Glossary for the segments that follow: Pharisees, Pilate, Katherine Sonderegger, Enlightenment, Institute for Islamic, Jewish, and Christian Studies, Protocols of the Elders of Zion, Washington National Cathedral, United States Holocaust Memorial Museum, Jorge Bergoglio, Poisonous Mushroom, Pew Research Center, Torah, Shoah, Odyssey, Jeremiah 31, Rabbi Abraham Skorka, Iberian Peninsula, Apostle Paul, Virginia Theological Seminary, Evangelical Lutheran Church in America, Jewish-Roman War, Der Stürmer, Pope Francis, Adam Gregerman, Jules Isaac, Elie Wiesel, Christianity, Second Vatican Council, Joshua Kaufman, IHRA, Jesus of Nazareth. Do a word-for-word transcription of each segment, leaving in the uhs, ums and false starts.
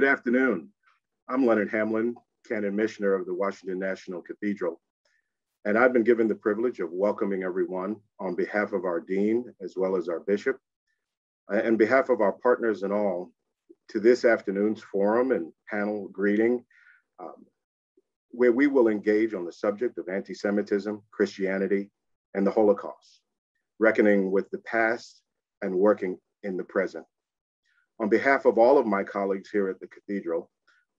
Good afternoon. I'm Leonard Hamlin, Canon Missioner of the Washington National Cathedral, and I've been given the privilege of welcoming everyone on behalf of our dean, as well as our bishop, and behalf of our partners and all, to this afternoon's forum and panel greeting, um, where we will engage on the subject of anti-Semitism, Christianity, and the Holocaust, reckoning with the past and working in the present. On behalf of all of my colleagues here at the Cathedral,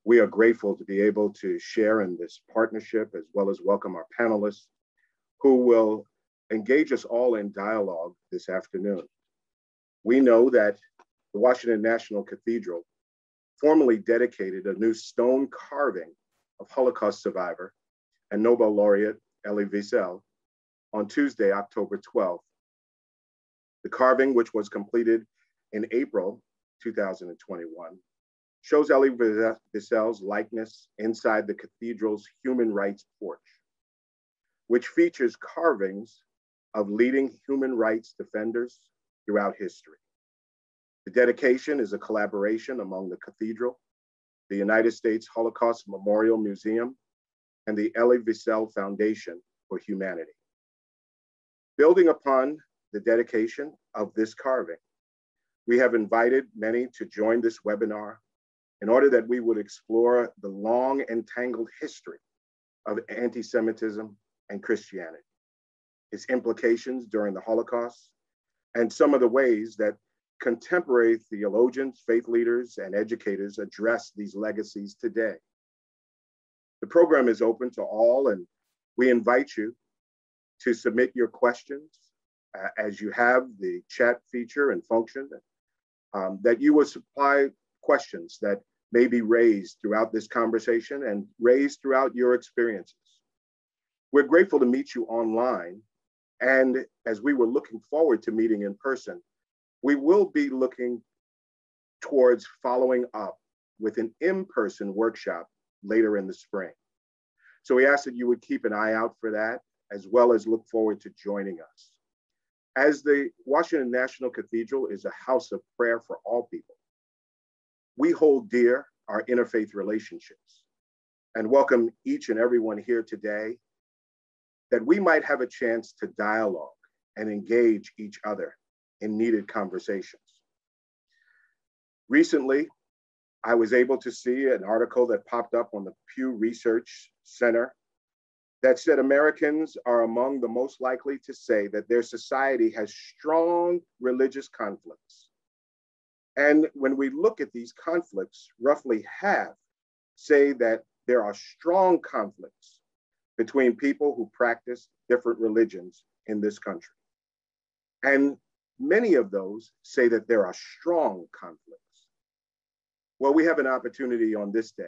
we are grateful to be able to share in this partnership, as well as welcome our panelists who will engage us all in dialogue this afternoon. We know that the Washington National Cathedral formally dedicated a new stone carving of Holocaust survivor and Nobel laureate Elie Wiesel on Tuesday, October twelfth. The carving, which was completed in April two thousand twenty-one, shows Elie Wiesel's likeness inside the cathedral's human rights porch, which features carvings of leading human rights defenders throughout history. The dedication is a collaboration among the cathedral, the United States Holocaust Memorial Museum, and the Elie Wiesel Foundation for Humanity. Building upon the dedication of this carving, we have invited many to join this webinar in order that we would explore the long and tangled history of anti-Semitism and Christianity, its implications during the Holocaust, and some of the ways that contemporary theologians, faith leaders, and educators address these legacies today. The program is open to all, and we invite you to submit your questions uh, as you have the chat feature and function. Um, that you will supply questions that may be raised throughout this conversation and raised throughout your experiences. We're grateful to meet you online, and as we were looking forward to meeting in person, we will be looking towards following up with an in-person workshop later in the spring. So we ask that you would keep an eye out for that, as well as look forward to joining us. As the Washington National Cathedral is a house of prayer for all people, we hold dear our interfaith relationships and welcome each and everyone here today, that we might have a chance to dialogue and engage each other in needed conversations. Recently, I was able to see an article that popped up on the Pew Research Center that said Americans are among the most likely to say that their society has strong religious conflicts. And when we look at these conflicts, roughly half say that there are strong conflicts between people who practice different religions in this country. And many of those say that there are strong conflicts. Well, we have an opportunity on this day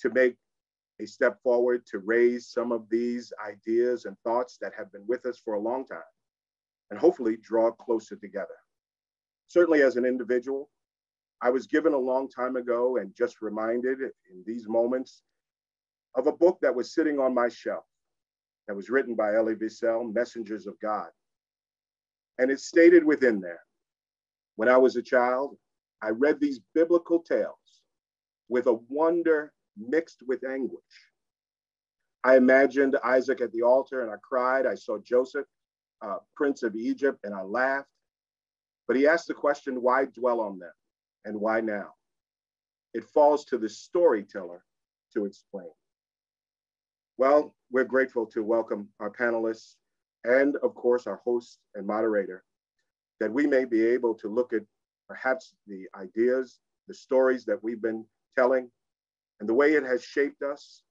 to make a step forward to raise some of these ideas and thoughts that have been with us for a long time and hopefully draw closer together. Certainly as an individual, I was given a long time ago and just reminded in these moments of a book that was sitting on my shelf that was written by Elie Wiesel, Messengers of God. And it stated within there, when I was a child, I read these biblical tales with a wonder mixed with anguish. I imagined Isaac at the altar and I cried. I saw Joseph, uh, Prince of Egypt, and I laughed. But he asked the question, why dwell on them and why now? It falls to the storyteller to explain. Well, we're grateful to welcome our panelists and of course our host and moderator, that we may be able to look at perhaps the ideas, the stories that we've been telling, and the way it has shaped us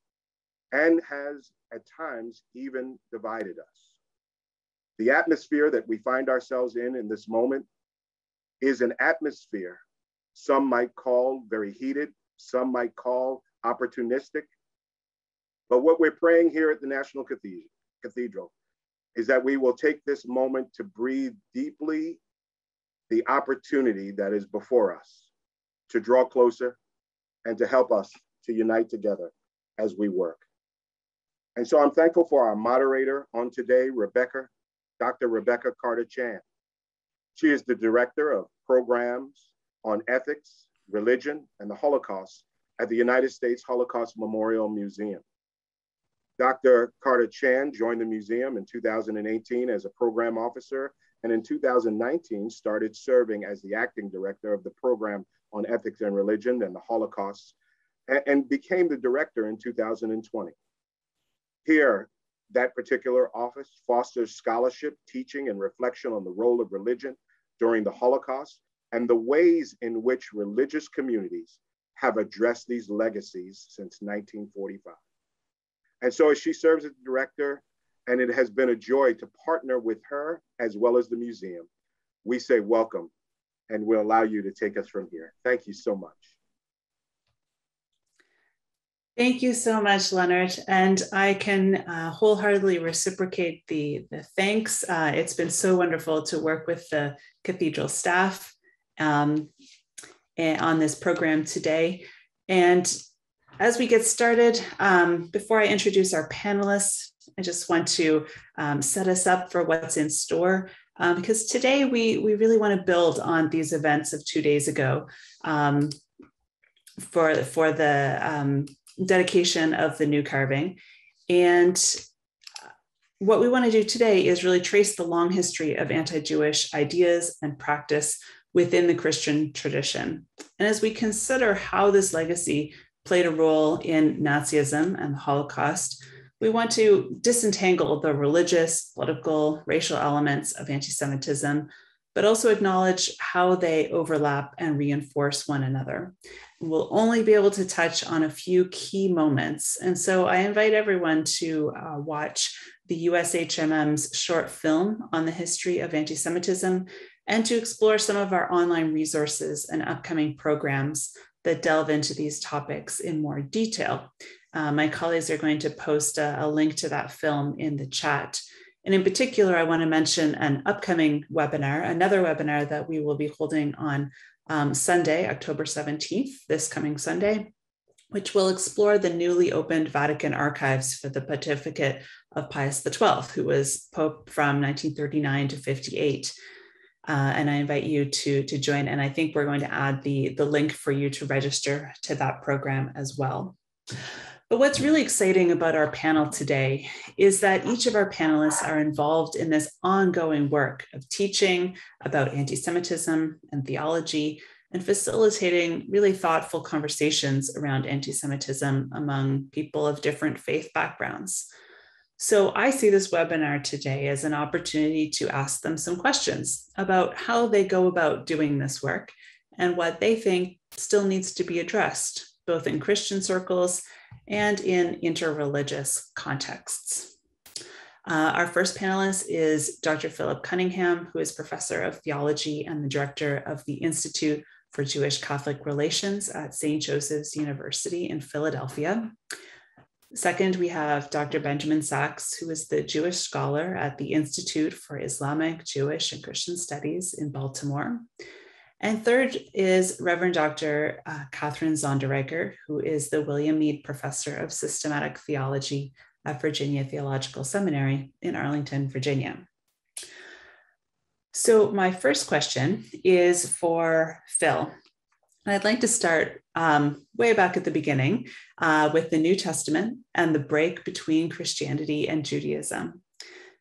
and has at times even divided us. The atmosphere that we find ourselves in in this moment is an atmosphere some might call very heated, some might call opportunistic. But what we're praying here at the National Cathedral is that we will take this moment to breathe deeply the opportunity that is before us, to draw closer and to help us to unite together as we work. And so I'm thankful for our moderator on today, Rebecca, Doctor Rebecca Carter-Chan. She is the Director of Programs on Ethics Religion, and the Holocaust at the United States Holocaust Memorial Museum. Doctor Carter-Chan joined the museum in two thousand eighteen as a program officer, and in two thousand nineteen started serving as the acting director of the program on ethics and religion and the Holocaust, and, and became the director in two thousand twenty. Here, that particular office fosters scholarship, teaching, and reflection on the role of religion during the Holocaust and the ways in which religious communities have addressed these legacies since nineteen forty-five. And so as she serves as director, and it has been a joy to partner with her as well as the museum, we say welcome, and we'll allow you to take us from here. Thank you so much. Thank you so much, Leonard. And I can uh, wholeheartedly reciprocate the, the thanks. Uh, it's been so wonderful to work with the cathedral staff um, on this program today. And as we get started, um, before I introduce our panelists, I just want to um, set us up for what's in store, um, because today we, we really want to build on these events of two days ago um, for, for the um, dedication of the new carving. And what we want to do today is really trace the long history of anti-Jewish ideas and practice within the Christian tradition. And as we consider how this legacy played a role in Nazism and the Holocaust, we want to disentangle the religious, political, racial elements of anti-Semitism, but also acknowledge how they overlap and reinforce one another. And we'll only be able to touch on a few key moments. And so I invite everyone to uh, watch the U S H M M's short film on the history of anti-Semitism and to explore some of our online resources and upcoming programs that delve into these topics in more detail. Uh, my colleagues are going to post a, a link to that film in the chat. And in particular, I want to mention an upcoming webinar, another webinar that we will be holding on um, Sunday, October seventeenth, this coming Sunday, which will explore the newly opened Vatican archives for the pontificate of Pius the twelfth, who was Pope from nineteen thirty-nine to fifty-eight. Uh, and I invite you to, to join. And I think we're going to add the, the link for you to register to that program as well. But what's really exciting about our panel today is that each of our panelists are involved in this ongoing work of teaching about anti-Semitism and theology and facilitating really thoughtful conversations around anti-Semitism among people of different faith backgrounds. So I see this webinar today as an opportunity to ask them some questions about how they go about doing this work and what they think still needs to be addressed, both in Christian circles and in interreligious contexts. Uh, our first panelist is Doctor Philip Cunningham, who is professor of theology and the director of the Institute for Jewish Catholic Relations at Saint Joseph's University in Philadelphia. Second, we have Doctor Benjamin Sax, who is the Jewish scholar at the Institute for Islamic, Jewish, and Christian Studies in Baltimore. And third is Reverend Doctor Uh, Katherine Sonderegger, who is the William Meade Professor of Systematic Theology at Virginia Theological Seminary in Arlington, Virginia. So my first question is for Phil. And I'd like to start um, way back at the beginning uh, with the New Testament and the break between Christianity and Judaism.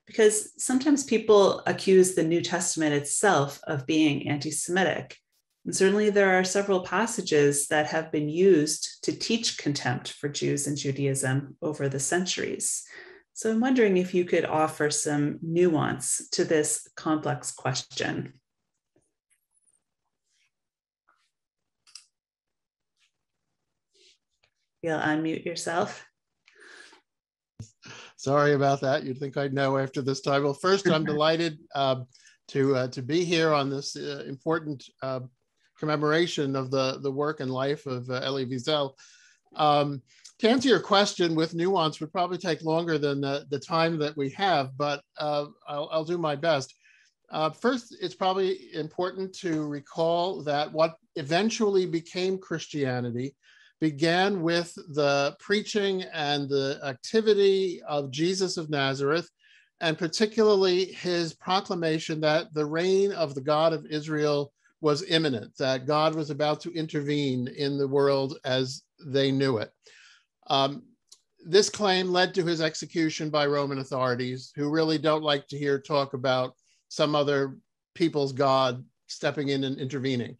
Because sometimes people accuse the New Testament itself of being anti-Semitic. And certainly there are several passages that have been used to teach contempt for Jews and Judaism over the centuries. So I'm wondering if you could offer some nuance to this complex question. You'll unmute yourself. Sorry about that. You'd think I'd know after this time. Well, first, I'm delighted uh, to uh, to be here on this uh, important uh, commemoration of the, the work and life of uh, Elie Wiesel. Um, to answer your question with nuance would probably take longer than the, the time that we have, but uh, I'll, I'll do my best. Uh, first, it's probably important to recall that what eventually became Christianity began with the preaching and the activity of Jesus of Nazareth, and particularly his proclamation that the reign of the God of Israel was imminent, that God was about to intervene in the world as they knew it. Um, this claim led to his execution by Roman authorities, who really don't like to hear talk about some other people's God stepping in and intervening.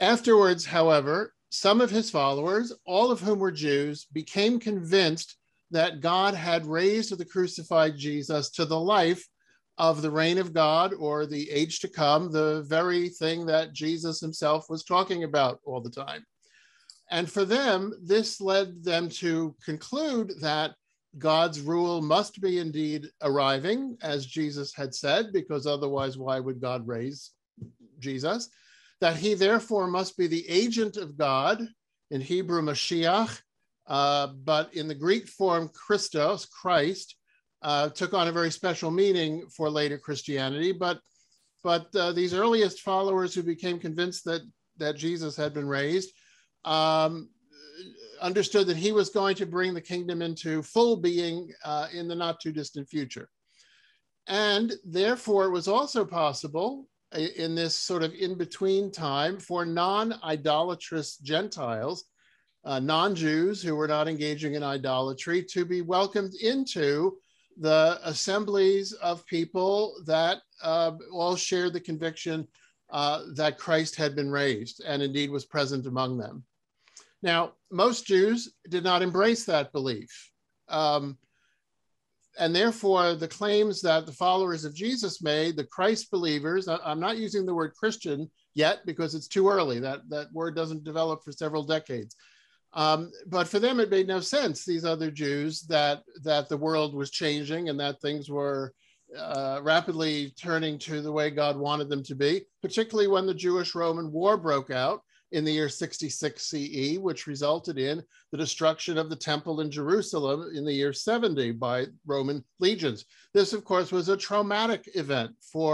Afterwards, however, some of his followers, all of whom were Jews, became convinced that God had raised the crucified Jesus to the life of the reign of God, or the age to come, the very thing that Jesus himself was talking about all the time. And for them, this led them to conclude that God's rule must be indeed arriving, as Jesus had said, because otherwise why would God raise Jesus? That he therefore must be the agent of God, in Hebrew Mashiach, uh, but in the Greek form Christos, Christ, uh, took on a very special meaning for later Christianity. But, but uh, these earliest followers who became convinced that, that Jesus had been raised um, understood that he was going to bring the kingdom into full being uh, in the not too distant future. And therefore it was also possible in this sort of in-between time for non-idolatrous Gentiles, uh, non-Jews who were not engaging in idolatry, to be welcomed into the assemblies of people that uh, all shared the conviction uh, that Christ had been raised and indeed was present among them. Now, most Jews did not embrace that belief. Um, And therefore, the claims that the followers of Jesus made, the Christ believers, I'm not using the word Christian yet because it's too early. That, that word doesn't develop for several decades. Um, but for them, it made no sense, these other Jews, that, that the world was changing and that things were uh, rapidly turning to the way God wanted them to be, particularly when the Jewish-Roman War broke out in the year sixty-six C E, which resulted in the destruction of the temple in Jerusalem in the year seventy by Roman legions. This, of course, was a traumatic event for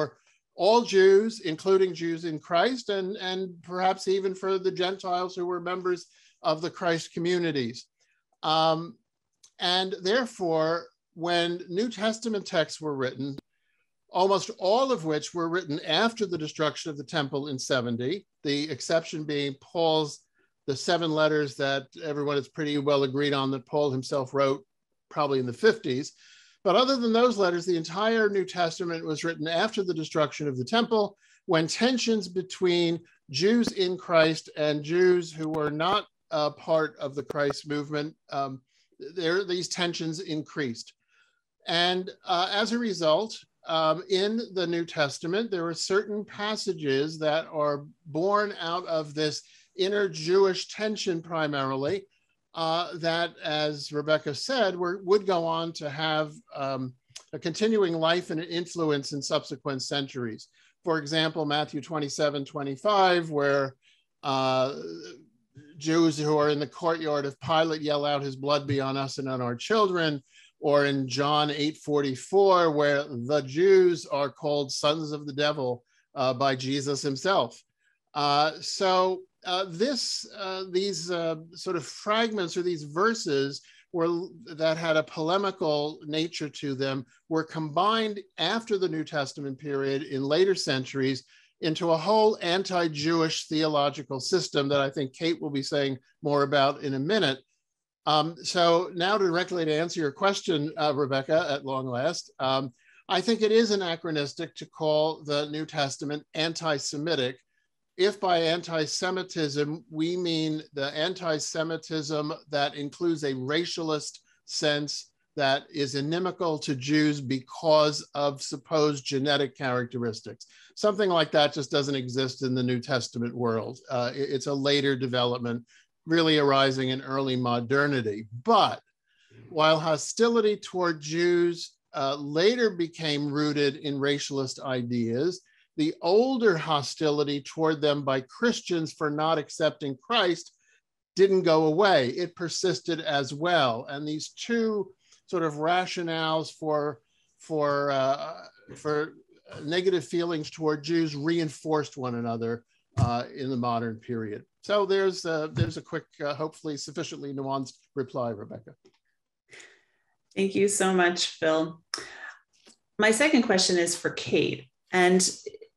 all Jews, including Jews in Christ, and, and perhaps even for the Gentiles who were members of the Christ communities. Um, and therefore, when New Testament texts were written, almost all of which were written after the destruction of the temple in seventy, the exception being Paul's, the seven letters that everyone is pretty well agreed on that Paul himself wrote probably in the fifties. But other than those letters, the entire New Testament was written after the destruction of the temple, when tensions between Jews in Christ and Jews who were not uh, part of the Christ movement, um, there, these tensions increased. And uh, as a result, Um, in the New Testament, there are certain passages that are born out of this inner Jewish tension primarily uh, that, as Rebecca said, were, would go on to have um, a continuing life and an influence in subsequent centuries. For example, Matthew twenty-seven twenty-five, where uh, Jews who are in the courtyard of Pilate yell out, "His blood be on us and on our children," or in John eight forty-four, where the Jews are called sons of the devil uh, by Jesus himself. Uh, so uh, this, uh, these uh, sort of fragments or these verses were, that had a polemical nature to them were combined after the New Testament period in later centuries into a whole anti-Jewish theological system that I think Kate will be saying more about in a minute. Um, so now directly to answer your question, uh, Rebecca, at long last, um, I think it is anachronistic to call the New Testament anti-Semitic, if by anti-Semitism we mean the anti-Semitism that includes a racialist sense that is inimical to Jews because of supposed genetic characteristics. Something like that just doesn't exist in the New Testament world. Uh, it, it's a later development, really arising in early modernity. But while hostility toward Jews uh, later became rooted in racialist ideas, the older hostility toward them by Christians for not accepting Christ didn't go away. It persisted as well. And these two sort of rationales for, for, uh, for negative feelings toward Jews reinforced one another uh, in the modern period. So there's a, there's a quick, uh, hopefully sufficiently nuanced reply, Rebecca. Thank you so much, Phil. My second question is for Kate. And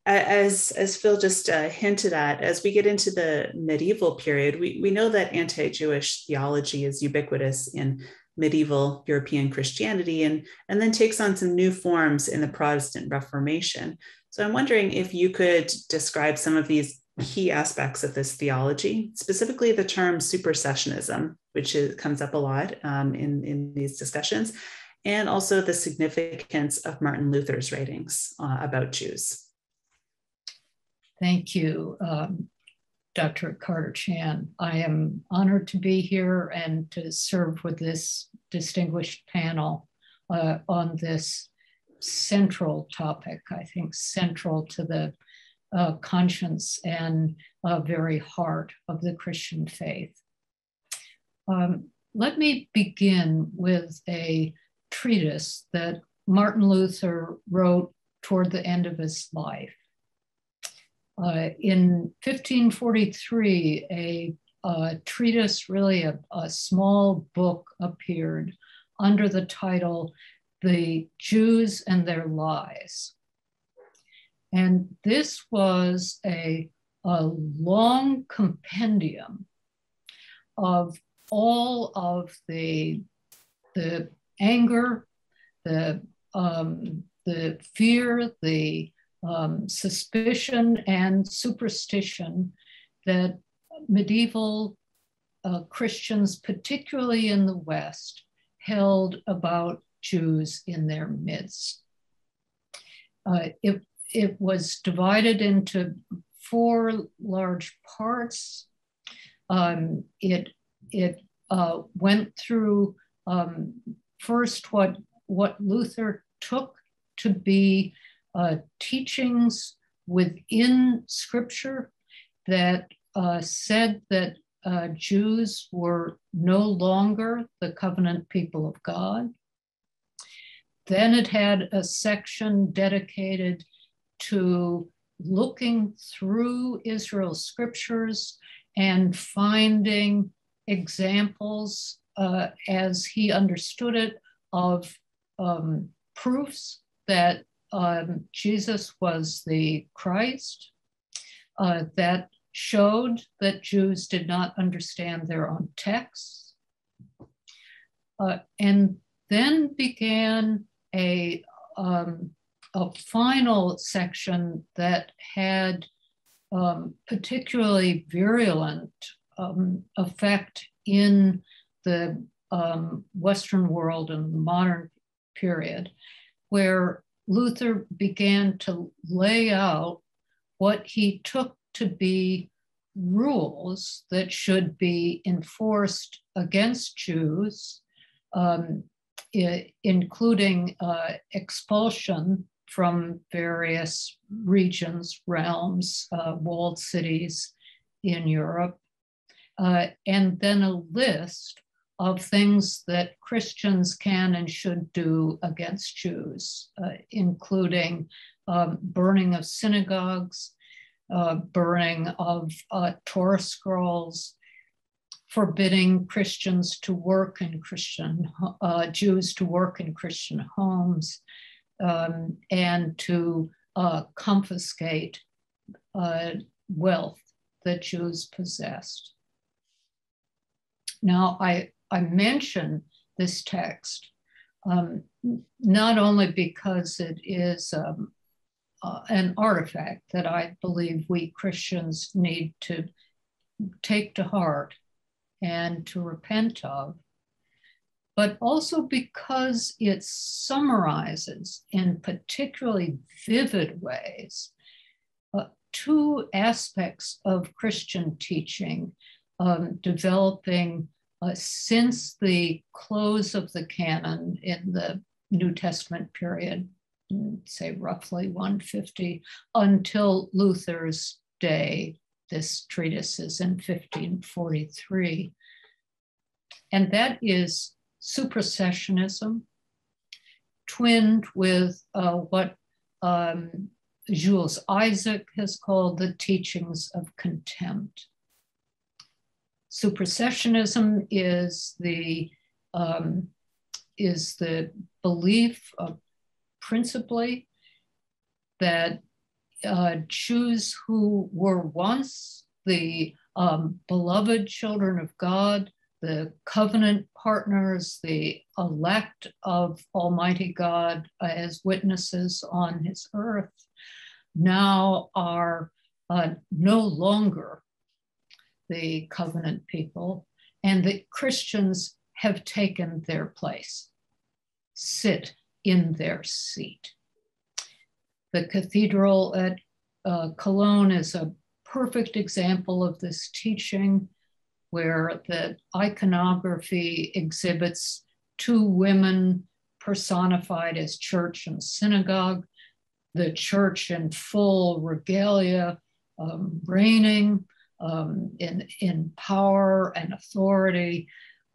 as, as Phil just uh, hinted at, as we get into the medieval period, we, we know that anti-Jewish theology is ubiquitous in medieval European Christianity and, and then takes on some new forms in the Protestant Reformation. So I'm wondering if you could describe some of these key aspects of this theology, specifically the term supersessionism, which is, comes up a lot um, in, in these discussions, and also the significance of Martin Luther's writings uh, about Jews. Thank you, um, Doctor Carter-Chan. I am honored to be here and to serve with this distinguished panel uh, on this central topic, I think central to the uh, conscience and uh, very heart of the Christian faith. Um, let me begin with a treatise that Martin Luther wrote toward the end of his life. Uh, in fifteen forty-three, a, a treatise, really a, a small book, appeared under the title, The Jews and Their Lies. And this was a, a long compendium of all of the, the anger, the, um, the fear, the um, suspicion and superstition that medieval uh, Christians, particularly in the West, held about Jews in their midst. Uh, it, it was divided into four large parts. Um, it it uh, went through um, first what, what Luther took to be uh, teachings within Scripture that uh, said that uh, Jews were no longer the covenant people of God. Then it had a section dedicated to looking through Israel's scriptures and finding examples, uh, as he understood it, of um, proofs that um, Jesus was the Christ, uh, that showed that Jews did not understand their own texts. Uh, and then began A, um, a final section that had um, particularly virulent um, effect in the um, Western world in the modern period, where Luther began to lay out what he took to be rules that should be enforced against Jews, um, including uh, expulsion from various regions, realms, uh, walled cities in Europe, uh, and then a list of things that Christians can and should do against Jews, uh, including um, burning of synagogues, uh, burning of uh, Torah scrolls, forbidding Christians to work in Christian, uh, Jews to work in Christian homes, um, and to uh, confiscate uh, wealth that Jews possessed. Now, I, I mention this text um, not only because it is um, uh, an artifact that I believe we Christians need to take to heart and to repent of, but also because it summarizes in particularly vivid ways uh, two aspects of Christian teaching um, developing uh, since the close of the canon in the New Testament period, say roughly one fifty, until Luther's day. This treatise is in fifteen forty-three. And that is supersessionism, twinned with uh, what um, Jules Isaac has called the teachings of contempt. Supersessionism is the, um, is the belief of principally that uh, Jews who were once the um, beloved children of God, the covenant partners, the elect of Almighty God uh, as witnesses on his earth, now are uh, no longer the covenant people, and the Christians have taken their place, sit in their seat. The cathedral at uh, Cologne is a perfect example of this teaching, where the iconography exhibits two women personified as church and synagogue, the church in full regalia, um, reigning um, in, in power and authority,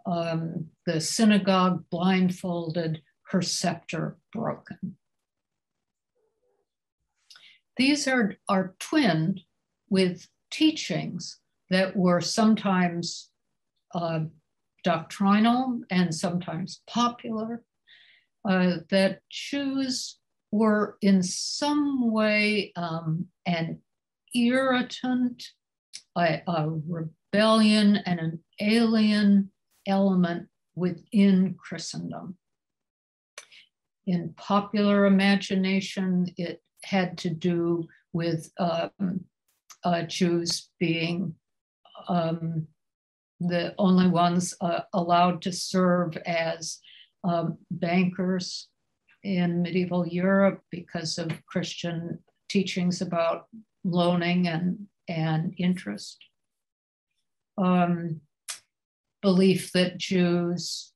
um, the synagogue blindfolded, her scepter broken. These are, are twinned with teachings that were sometimes uh, doctrinal and sometimes popular, uh, that Jews were in some way um, an irritant, a, a rebellion, and an alien element within Christendom. In popular imagination, it had to do with um, uh, Jews being um, the only ones uh, allowed to serve as um, bankers in medieval Europe because of Christian teachings about loaning and, and interest. Um, belief that Jews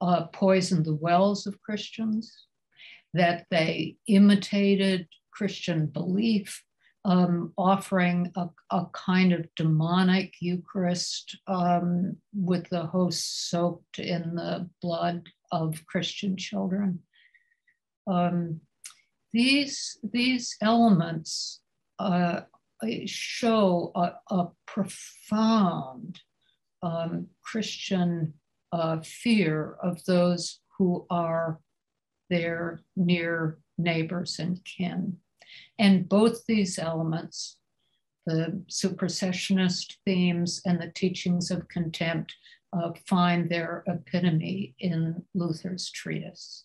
uh, poisoned the wells of Christians, that they imitated Christian belief, um, offering a, a kind of demonic Eucharist um, with the host soaked in the blood of Christian children. Um, these, these elements uh, show a, a profound um, Christian uh, fear of those who are their near neighbors and kin. And both these elements, the supersessionist themes and the teachings of contempt, uh, find their epitome in Luther's treatise.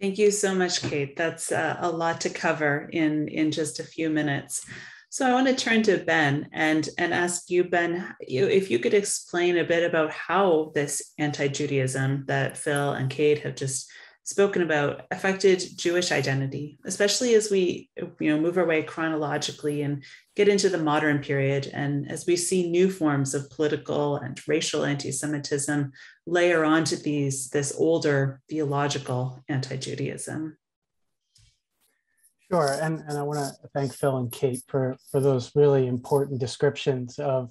Thank you so much, Kate. That's uh, a lot to cover in, in just a few minutes. So I want to turn to Ben and, and ask you, Ben, you, if you could explain a bit about how this anti-Judaism that Phil and Kate have just spoken about affected Jewish identity, especially as we you know, move our way chronologically and get into the modern period, and as we see new forms of political and racial anti-Semitism layer onto these, this older theological anti-Judaism. Sure, and, and I want to thank Phil and Kate for, for those really important descriptions of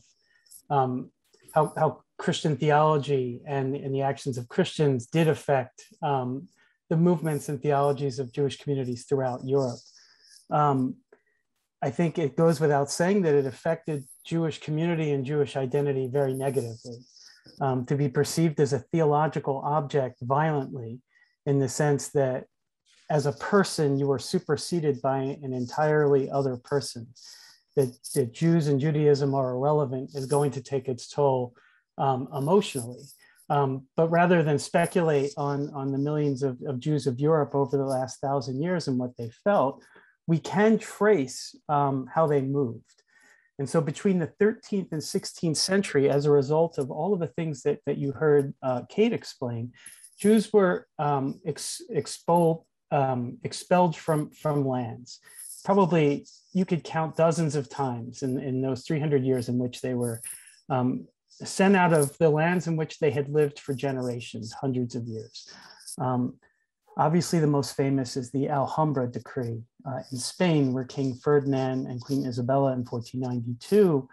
um, how, how Christian theology and, and the actions of Christians did affect um, the movements and theologies of Jewish communities throughout Europe. Um, I think it goes without saying that it affected Jewish community and Jewish identity very negatively. Um, to be perceived as a theological object violently, in the sense that as a person, you were superseded by an entirely other person, that, that Jews and Judaism are irrelevant is going to take its toll um, emotionally. Um, but rather than speculate on, on the millions of, of Jews of Europe over the last thousand years and what they felt, we can trace um, how they moved. And so between the thirteenth and sixteenth century, as a result of all of the things that, that you heard uh, Kate explain, Jews were um, ex expelled, Um, expelled from, from lands. Probably you could count dozens of times in, in those three hundred years in which they were um, sent out of the lands in which they had lived for generations, hundreds of years. Um, obviously the most famous is the Alhambra decree uh, in Spain, where King Ferdinand and Queen Isabella in fourteen ninety-two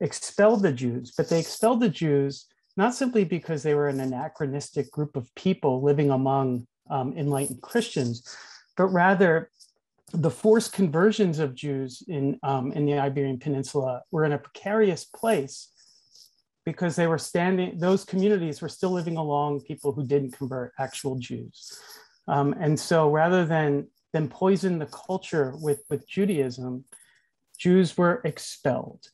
expelled the Jews, but they expelled the Jews not simply because they were an anachronistic group of people living among Um, enlightened Christians, but rather the forced conversions of Jews in, um, in the Iberian Peninsula were in a precarious place because they were standing, those communities were still living along people who didn't convert, actual Jews. Um, and so rather than then poisoned the culture with, with Judaism, Jews were expelled.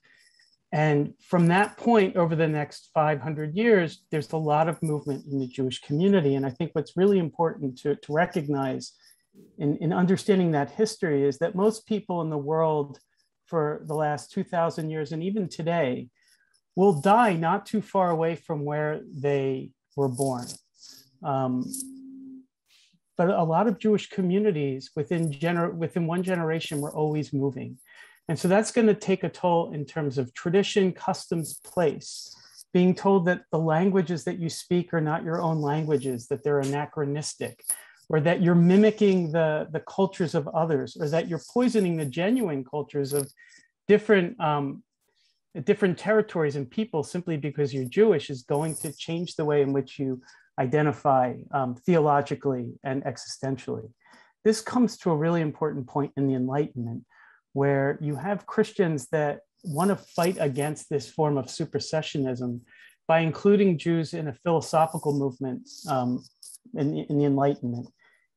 And from that point, over the next five hundred years, there's a lot of movement in the Jewish community. And I think what's really important to, to recognize in, in understanding that history is that most people in the world for the last two thousand years, and even today, will die not too far away from where they were born. Um, but a lot of Jewish communities within, gener within one generation were always moving. And so that's going to take a toll in terms of tradition, customs, place, being told that the languages that you speak are not your own languages, that they're anachronistic, or that you're mimicking the, the cultures of others, or that you're poisoning the genuine cultures of different, um, different territories and people simply because you're Jewish, is going to change the way in which you identify um, theologically and existentially. This comes to a really important point in the Enlightenment, where you have Christians that want to fight against this form of supersessionism by including Jews in a philosophical movement um, in, in the Enlightenment,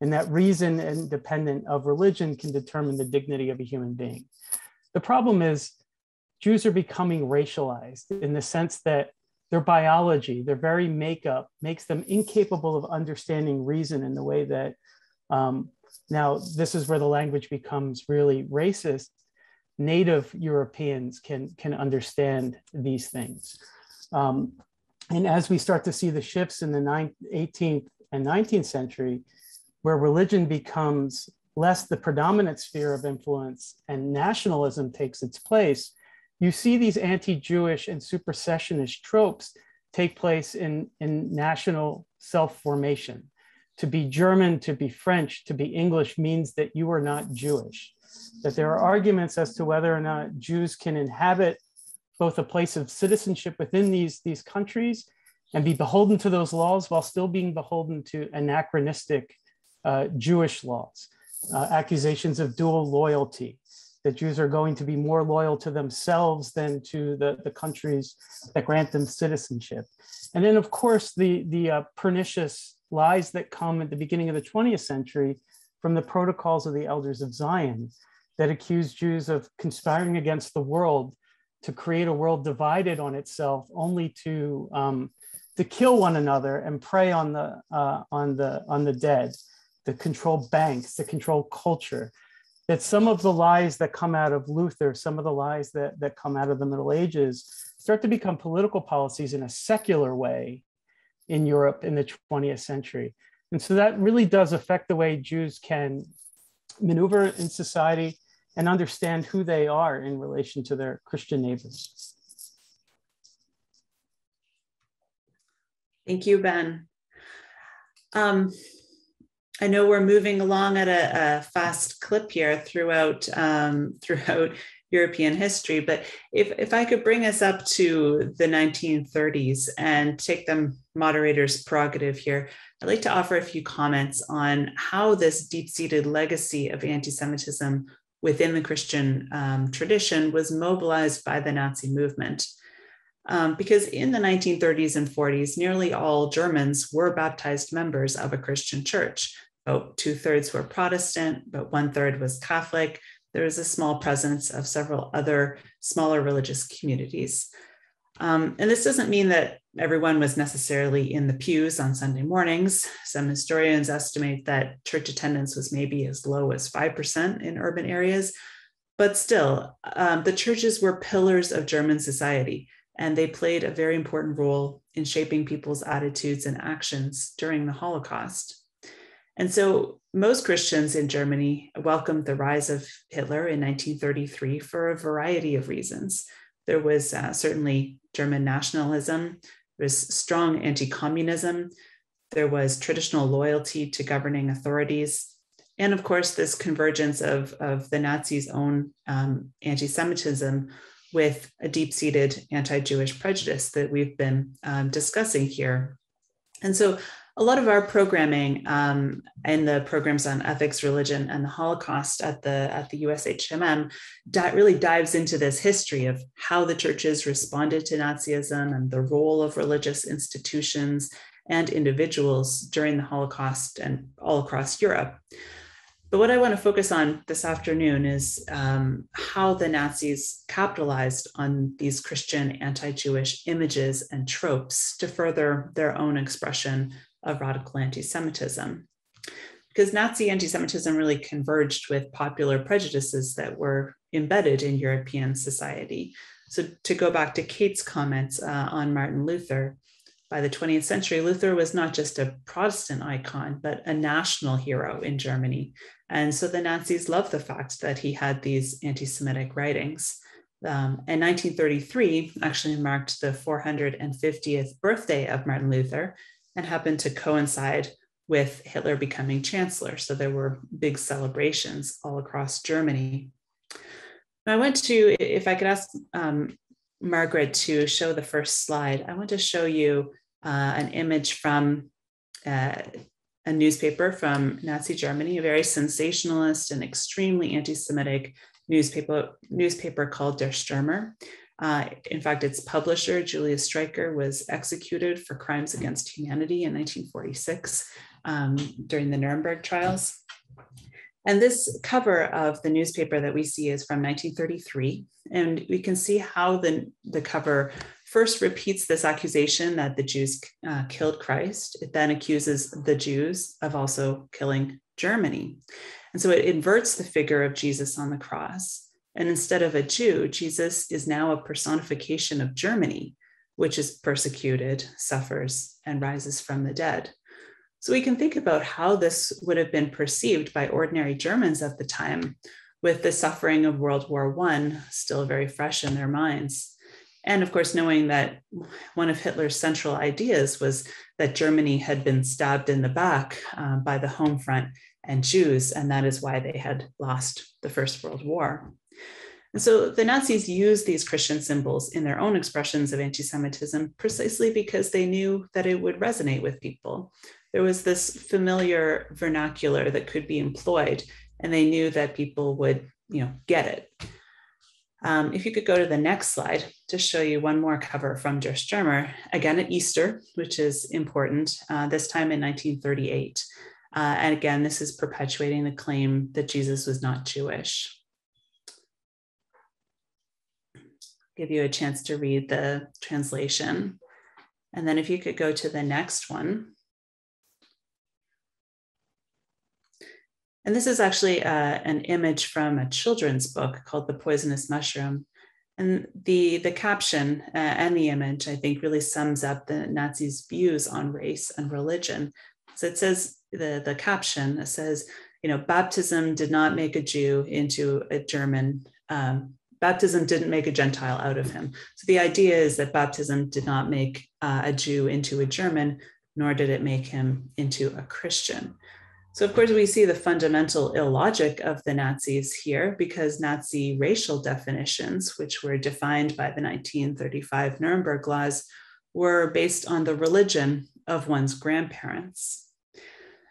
and that reason independent of religion can determine the dignity of a human being. The problem is Jews are becoming racialized in the sense that their biology, their very makeup, makes them incapable of understanding reason in the way that um, now, this is where the language becomes really racist. Native Europeans can, can understand these things. Um, and as we start to see the shifts in the nineteenth, eighteenth and nineteenth century, where religion becomes less the predominant sphere of influence and nationalism takes its place, you see these anti-Jewish and supersessionist tropes take place in, in national self-formation. To be German, to be French, to be English means that you are not Jewish, that there are arguments as to whether or not Jews can inhabit both a place of citizenship within these, these countries and be beholden to those laws while still being beholden to anachronistic uh, Jewish laws, uh, accusations of dual loyalty, that Jews are going to be more loyal to themselves than to the, the countries that grant them citizenship. And then, of course, the, the uh, pernicious lies that come at the beginning of the twentieth century from the protocols of the Elders of Zion that accuse Jews of conspiring against the world to create a world divided on itself, only to um, to kill one another and prey on the uh, on the on the dead, to control banks, to control culture. That some of the lies that come out of Luther, some of the lies that that come out of the Middle Ages, start to become political policies in a secular way in Europe in the twentieth century. And so that really does affect the way Jews can maneuver in society and understand who they are in relation to their Christian neighbors. Thank you, Ben. Um, I know we're moving along at a, a fast clip here throughout, um, throughout European history, but if, if I could bring us up to the nineteen thirties and take them moderator's prerogative here, I'd like to offer a few comments on how this deep-seated legacy of anti-Semitism within the Christian um, tradition was mobilized by the Nazi movement. Um, because in the nineteen thirties and forties, nearly all Germans were baptized members of a Christian church. About two-thirds were Protestant, but one-third was Catholic. There is a small presence of several other smaller religious communities. Um, and this doesn't mean that everyone was necessarily in the pews on Sunday mornings. Some historians estimate that church attendance was maybe as low as five percent in urban areas. But still, um, the churches were pillars of German society, and they played a very important role in shaping people's attitudes and actions during the Holocaust. And so most Christians in Germany welcomed the rise of Hitler in nineteen thirty-three for a variety of reasons. There was uh, certainly German nationalism, there was strong anti-communism, there was traditional loyalty to governing authorities, and of course this convergence of, of the Nazis' own um, anti-Semitism with a deep-seated anti-Jewish prejudice that we've been um, discussing here. And so a lot of our programming um, and the programs on ethics, religion, and the Holocaust at the, at the U S H M M di- really dives into this history of how the churches responded to Nazism and the role of religious institutions and individuals during the Holocaust and all across Europe. But what I want to focus on this afternoon is um, how the Nazis capitalized on these Christian anti-Jewish images and tropes to further their own expression of radical anti-Semitism. Because Nazi anti-Semitism really converged with popular prejudices that were embedded in European society. So to go back to Kate's comments uh, on Martin Luther, by the twentieth century, Luther was not just a Protestant icon, but a national hero in Germany. And so the Nazis loved the fact that he had these anti-Semitic writings. Um, and nineteen thirty-three actually marked the four hundred fiftieth birthday of Martin Luther and happened to coincide with Hitler becoming chancellor. So there were big celebrations all across Germany. I went to, if I could ask um, Margaret to show the first slide, I want to show you uh, an image from uh, a newspaper from Nazi Germany, a very sensationalist and extremely anti-Semitic newspaper, newspaper called Der Stürmer. Uh, in fact, its publisher, Julius Streicher, was executed for crimes against humanity in nineteen forty-six um, during the Nuremberg trials. And this cover of the newspaper that we see is from nineteen thirty-three. And we can see how the, the cover first repeats this accusation that the Jews uh, killed Christ. It then accuses the Jews of also killing Germany. And so it inverts the figure of Jesus on the cross. And instead of a Jew, Jesus is now a personification of Germany, which is persecuted, suffers, and rises from the dead. So we can think about how this would have been perceived by ordinary Germans at the time, with the suffering of World War One still very fresh in their minds. And of course, knowing that one of Hitler's central ideas was that Germany had been stabbed in the back uh, by the home front and Jews, and that is why they had lost the First World War. And so the Nazis used these Christian symbols in their own expressions of anti-Semitism precisely because they knew that it would resonate with people. There was this familiar vernacular that could be employed, and they knew that people would, you know, get it. Um, if you could go to the next slide to show you one more cover from Der Stürmer, again at Easter, which is important, uh, this time in nineteen thirty-eight. Uh, and again, this is perpetuating the claim that Jesus was not Jewish. Give you a chance to read the translation. And then if you could go to the next one. And this is actually uh, an image from a children's book called The Poisonous Mushroom. And the, the caption uh, and the image, I think, really sums up the Nazis' views on race and religion. So it says, the, the caption says, you know, baptism did not make a Jew into a German, um, baptism didn't make a Gentile out of him. So the idea is that baptism did not make uh, a Jew into a German, nor did it make him into a Christian. So of course, we see the fundamental illogic of the Nazis here, because Nazi racial definitions, which were defined by the nineteen thirty-five Nuremberg laws, were based on the religion of one's grandparents.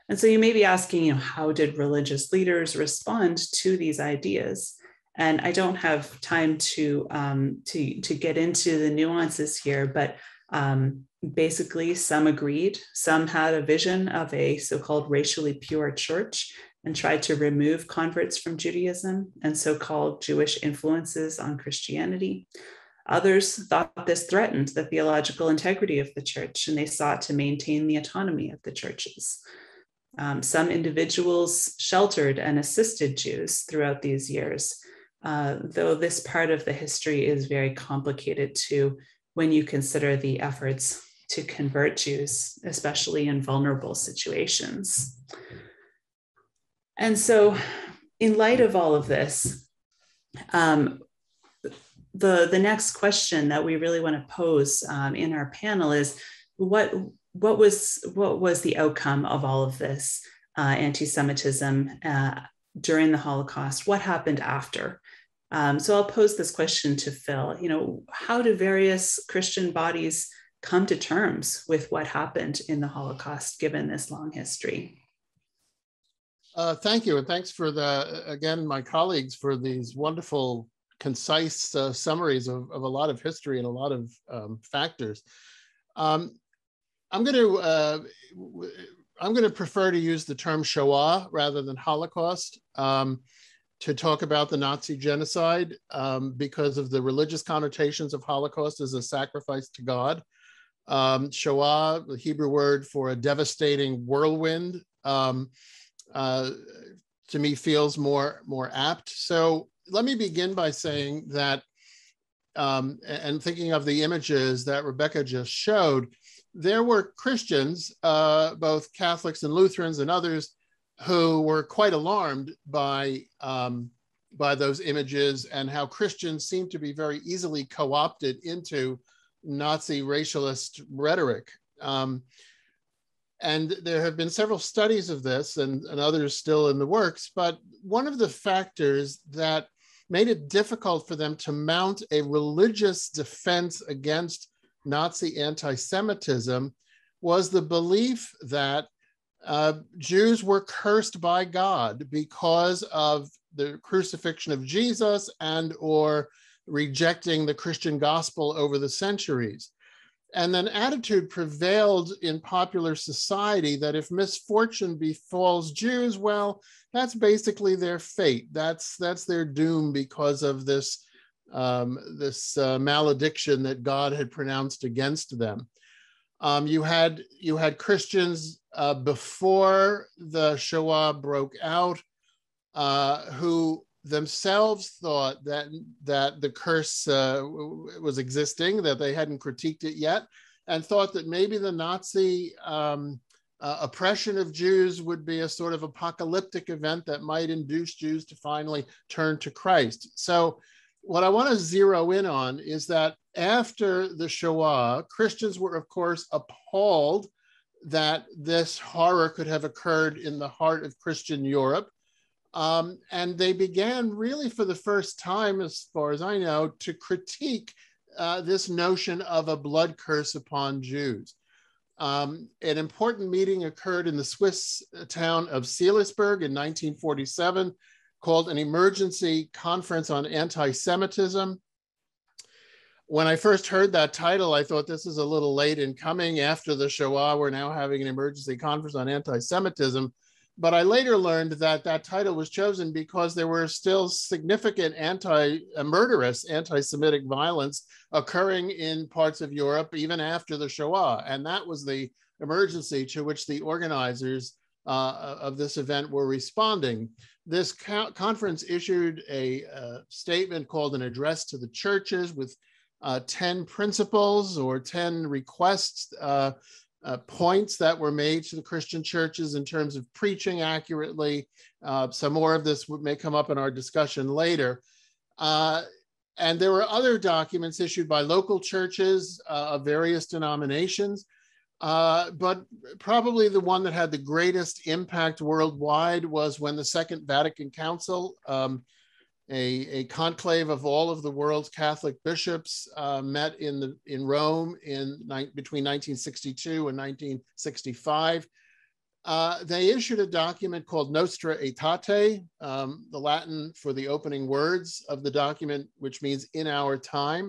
And so you may be asking, you know, how did religious leaders respond to these ideas? And I don't have time to, um, to, to get into the nuances here, but Um, basically some agreed, some had a vision of a so-called racially pure church and tried to remove converts from Judaism and so-called Jewish influences on Christianity. Others thought this threatened the theological integrity of the church, and they sought to maintain the autonomy of the churches. Um, some individuals sheltered and assisted Jews throughout these years, uh, though this part of the history is very complicated too, when you consider the efforts to convert Jews, especially in vulnerable situations. And so in light of all of this, um, the, the next question that we really want to pose um, in our panel is, what, what, was, what was the outcome of all of this uh, anti-Semitism uh, during the Holocaust? What happened after? Um, so I'll pose this question to Phil, you know, how do various Christian bodies come to terms with what happened in the Holocaust, given this long history? Uh, thank you. And thanks for the, again, my colleagues for these wonderful, concise uh, summaries of, of a lot of history and a lot of um, factors. Um, I'm going to, uh, I'm going to prefer to use the term Shoah rather than Holocaust um, to talk about the Nazi genocide um, because of the religious connotations of Holocaust as a sacrifice to God. Um, Shoah, the Hebrew word for a devastating whirlwind, um, uh, to me feels more, more apt. So let me begin by saying that, um, and thinking of the images that Rebecca just showed, there were Christians, uh, both Catholics and Lutherans and others, who were quite alarmed by, um, by those images and how Christians seemed to be very easily co-opted into Nazi racialist rhetoric. Um, and there have been several studies of this and, and others still in the works, but one of the factors that made it difficult for them to mount a religious defense against Nazi anti-Semitism was the belief that uh, Jews were cursed by God because of the crucifixion of Jesus and or rejecting the Christian gospel over the centuries. And an attitude prevailed in popular society that if misfortune befalls Jews, well, that's basically their fate. That's, that's their doom because of this Um, this uh, malediction that God had pronounced against them. Um, you had you had Christians uh, before the Shoah broke out uh, who themselves thought that that the curse uh, was existing, that they hadn't critiqued it yet, and thought that maybe the Nazi um, uh, oppression of Jews would be a sort of apocalyptic event that might induce Jews to finally turn to Christ. So what I want to zero in on is that after the Shoah, Christians were, of course, appalled that this horror could have occurred in the heart of Christian Europe. Um, and they began really for the first time, as far as I know, to critique uh, this notion of a blood curse upon Jews. Um, an important meeting occurred in the Swiss town of Salisburg in nineteen forty-seven, called an emergency conference on anti-Semitism. When I first heard that title, I thought this is a little late in coming. After the Shoah, we're now having an emergency conference on anti-Semitism. But I later learned that that title was chosen because there were still significant anti, uh, murderous anti-Semitic violence occurring in parts of Europe even after the Shoah. And that was the emergency to which the organizers Uh, of this event were responding. This co conference issued a uh, statement called an address to the churches with uh, ten principles or ten requests, uh, uh, points that were made to the Christian churches in terms of preaching accurately. Uh, some more of this may come up in our discussion later. Uh, and there were other documents issued by local churches uh, of various denominations. Uh, but probably the one that had the greatest impact worldwide was when the Second Vatican Council, um, a, a conclave of all of the world's Catholic bishops, uh, met in, the, in Rome in between nineteen sixty-two and nineteen sixty-five. Uh, they issued a document called Nostra Aetate, um, the Latin for the opening words of the document, which means in our time.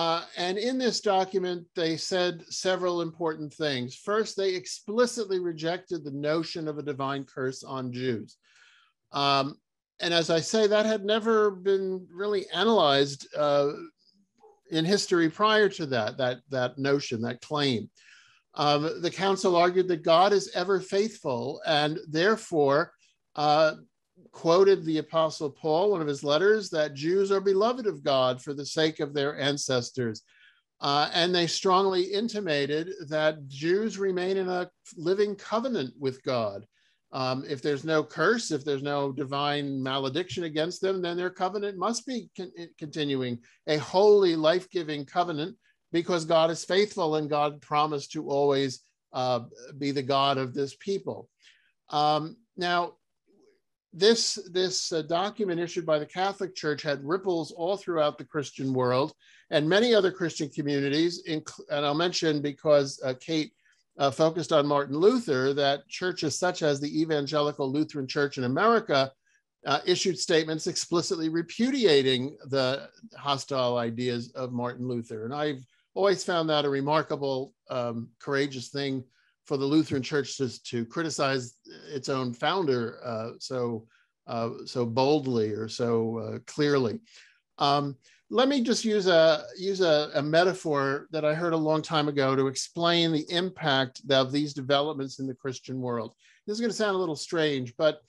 Uh, and in this document, they said several important things. First, they explicitly rejected the notion of a divine curse on Jews. Um, and as I say, that had never been really analyzed uh, in history prior to that, that, that notion, that claim. Um, the council argued that God is ever faithful and therefore uh, quoted the Apostle Paul, one of his letters, that Jews are beloved of God for the sake of their ancestors. Uh, and they strongly intimated that Jews remain in a living covenant with God. Um, if there's no curse, if there's no divine malediction against them, then their covenant must be con continuing, a holy, life-giving covenant, because God is faithful and God promised to always uh, be the God of this people. Um, now, This, this uh, document issued by the Catholic Church had ripples all throughout the Christian world and many other Christian communities, and I'll mention because uh, Kate uh, focused on Martin Luther, that churches such as the Evangelical Lutheran Church in America uh, issued statements explicitly repudiating the hostile ideas of Martin Luther. And I've always found that a remarkable, um, courageous thing for the Lutheran Church to, to criticize its own founder uh, so uh, so boldly or so uh, clearly. Um, let me just use a use a, a metaphor that I heard a long time ago to explain the impact of these developments in the Christian world. This is going to sound a little strange, but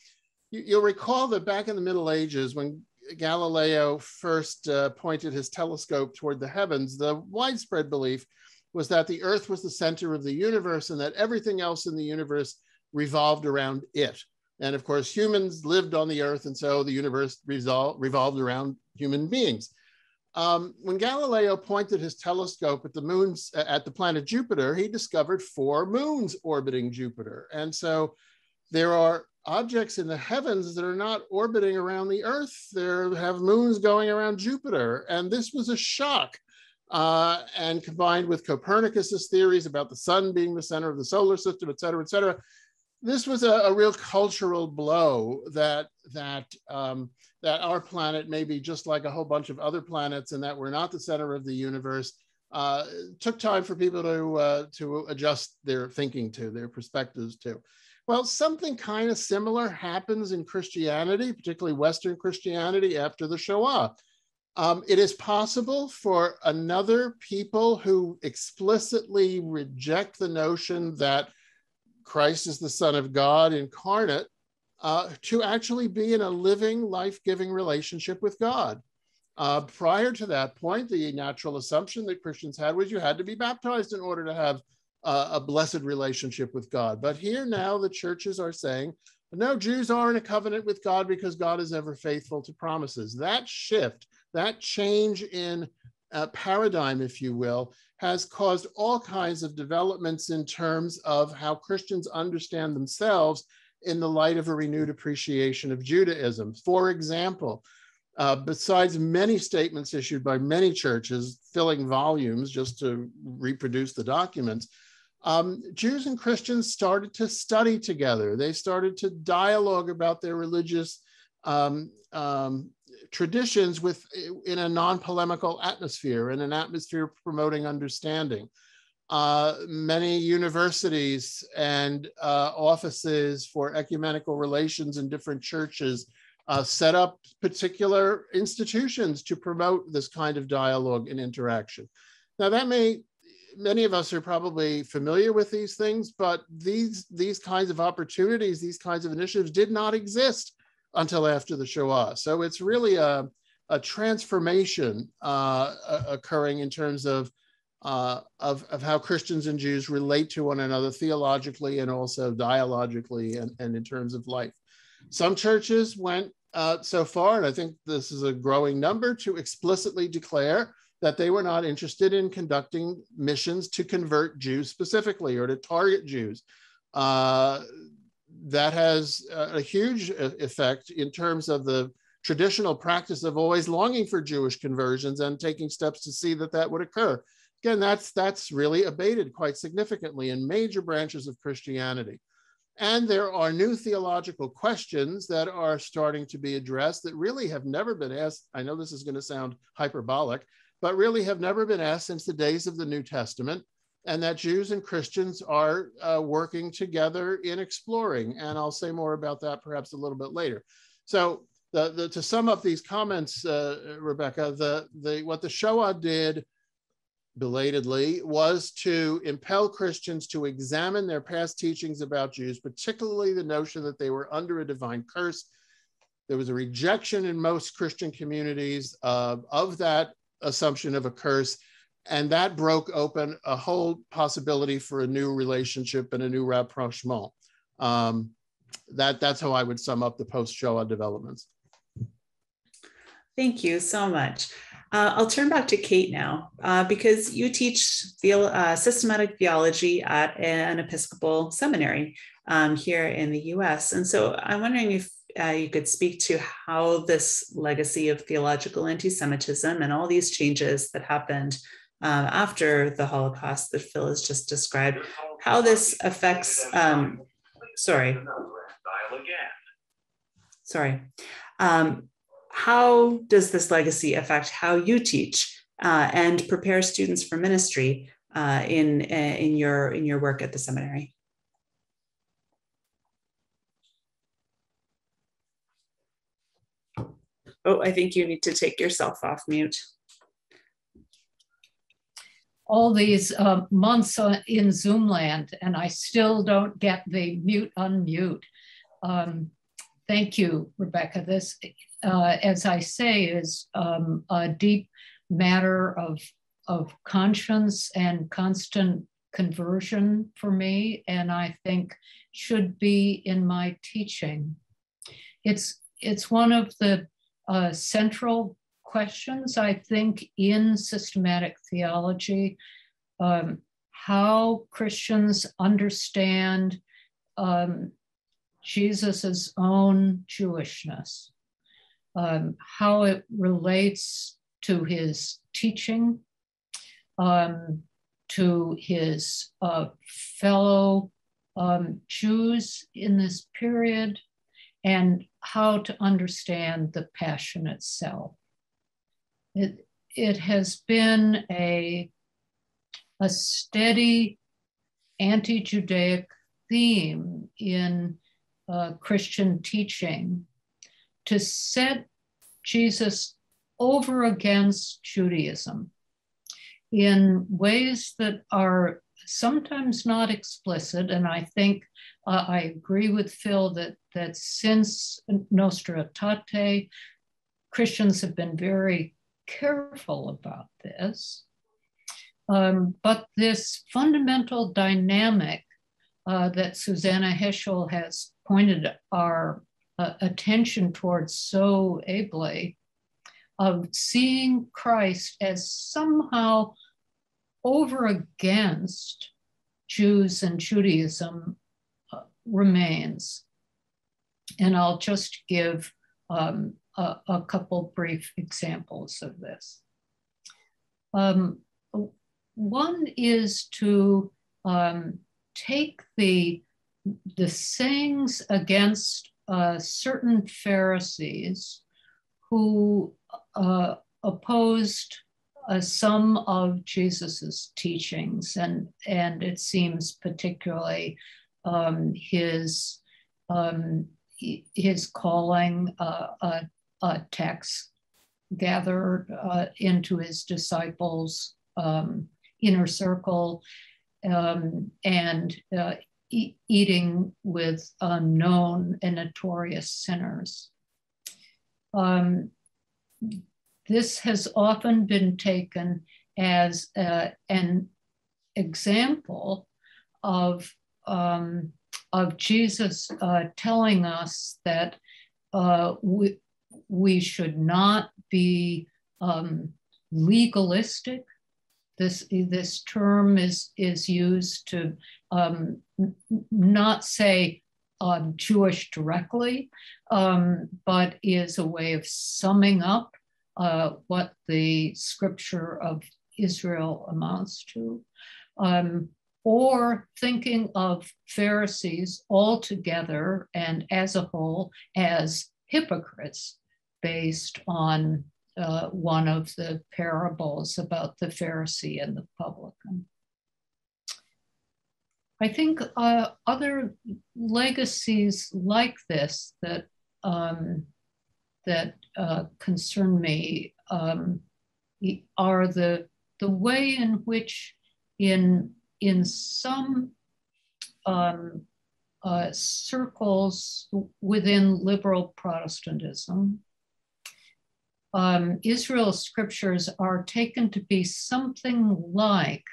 you, you'll recall that back in the Middle Ages, when Galileo first uh, pointed his telescope toward the heavens, the widespread belief was that the earth was the center of the universe and that everything else in the universe revolved around it. And of course, humans lived on the earth, and so the universe resolved, revolved around human beings. Um, when Galileo pointed his telescope at the moons, at the planet Jupiter, he discovered four moons orbiting Jupiter. And so there are objects in the heavens that are not orbiting around the earth. There have moons going around Jupiter. And this was a shock. Uh, and combined with Copernicus's theories about the sun being the center of the solar system, et cetera, et cetera, this was a, a real cultural blow that that um, that our planet may be just like a whole bunch of other planets, and that we're not the center of the universe. Uh, it took time for people to uh, to adjust their thinking to, their perspectives to. Well, something kind of similar happens in Christianity, particularly Western Christianity, after the Shoah. Um, it is possible for another people who explicitly reject the notion that Christ is the Son of God incarnate uh, to actually be in a living, life-giving relationship with God. Uh, prior to that point, the natural assumption that Christians had was you had to be baptized in order to have uh, a blessed relationship with God. But here now the churches are saying, no, Jews are in a covenant with God because God is ever faithful to promises. That shift, that change in uh, paradigm, if you will, has caused all kinds of developments in terms of how Christians understand themselves in the light of a renewed appreciation of Judaism. For example, uh, besides many statements issued by many churches, filling volumes just to reproduce the documents, um, Jews and Christians started to study together. They started to dialogue about their religious um, um, traditions with in a non-polemical atmosphere, in an atmosphere promoting understanding. Uh, many universities and uh, offices for ecumenical relations in different churches uh, set up particular institutions to promote this kind of dialogue and interaction. Now that may, many of us are probably familiar with these things, but these, these kinds of opportunities, these kinds of initiatives did not exist until after the Shoah. So it's really a, a transformation uh, occurring in terms of, uh, of, of how Christians and Jews relate to one another theologically and also dialogically and, and in terms of life. Some churches went uh, so far, and I think this is a growing number, to explicitly declare that they were not interested in conducting missions to convert Jews specifically or to target Jews. Uh, That has a huge effect in terms of the traditional practice of always longing for Jewish conversions and taking steps to see that that would occur. Again, that's, that's really abated quite significantly in major branches of Christianity. And there are new theological questions that are starting to be addressed that really have never been asked. I know this is going to sound hyperbolic, but really have never been asked since the days of the New Testament. And that Jews and Christians are uh, working together in exploring. And I'll say more about that perhaps a little bit later. So the, the, to sum up these comments, uh, Rebecca, the, the, what the Shoah did belatedly was to impel Christians to examine their past teachings about Jews, particularly the notion that they were under a divine curse. There was a rejection in most Christian communities uh, of that assumption of a curse. And that broke open a whole possibility for a new relationship and a new rapprochement. Um, that, that's how I would sum up the post-Shoah developments. Thank you so much. Uh, I'll turn back to Kate now, uh, because you teach the, uh, systematic theology at an Episcopal seminary um, here in the U S. And so I'm wondering if Uh, you could speak to how this legacy of theological anti-Semitism and all these changes that happened uh, after the Holocaust that Phil has just described, how this affects, um, sorry, sorry, um, how does this legacy affect how you teach uh, and prepare students for ministry uh, in, in, your, in your work at the seminary? Oh, I think you need to take yourself off mute. All these uh, months in Zoom land, and I still don't get the mute unmute. Um, thank you, Rebecca. This, uh, as I say, is um, a deep matter of, of conscience and constant conversion for me, and I think should be in my teaching. It's, it's one of the uh, central questions, I think, in systematic theology, um, how Christians understand um, Jesus's own Jewishness, um, how it relates to his teaching, um, to his uh, fellow um, Jews in this period, and how to understand the passion itself. It, it has been a, a steady anti-Judaic theme in uh, Christian teaching to set Jesus over against Judaism in ways that are sometimes not explicit. And I think uh, I agree with Phil that, that since Nostra Aetate, Christians have been very careful about this, um, but this fundamental dynamic uh, that Susanna Heschel has pointed our uh, attention towards so ably, of seeing Christ as somehow over against Jews and Judaism uh, remains. And I'll just give um, A, a couple brief examples of this. Um, one is to um, take the, the sayings against uh, certain Pharisees who uh, opposed uh, some of Jesus's teachings, and, and it seems particularly um, his, um, his calling uh, uh, Uh, tax gatherer uh, into his disciples' um, inner circle, um, and uh, e eating with unknown and notorious sinners. Um, this has often been taken as uh, an example of, um, of Jesus uh, telling us that uh, we, We should not be um, legalistic. This, this term is, is used to um, not say um, Jewish directly, um, but is a way of summing up uh, what the scripture of Israel amounts to, um, or thinking of Pharisees altogether and as a whole as hypocrites, based on uh, one of the parables about the Pharisee and the publican. I think uh, other legacies like this that, um, that uh, concern me um, are the, the way in which in, in some um, uh, circles within liberal Protestantism, Um, Israel's scriptures are taken to be something like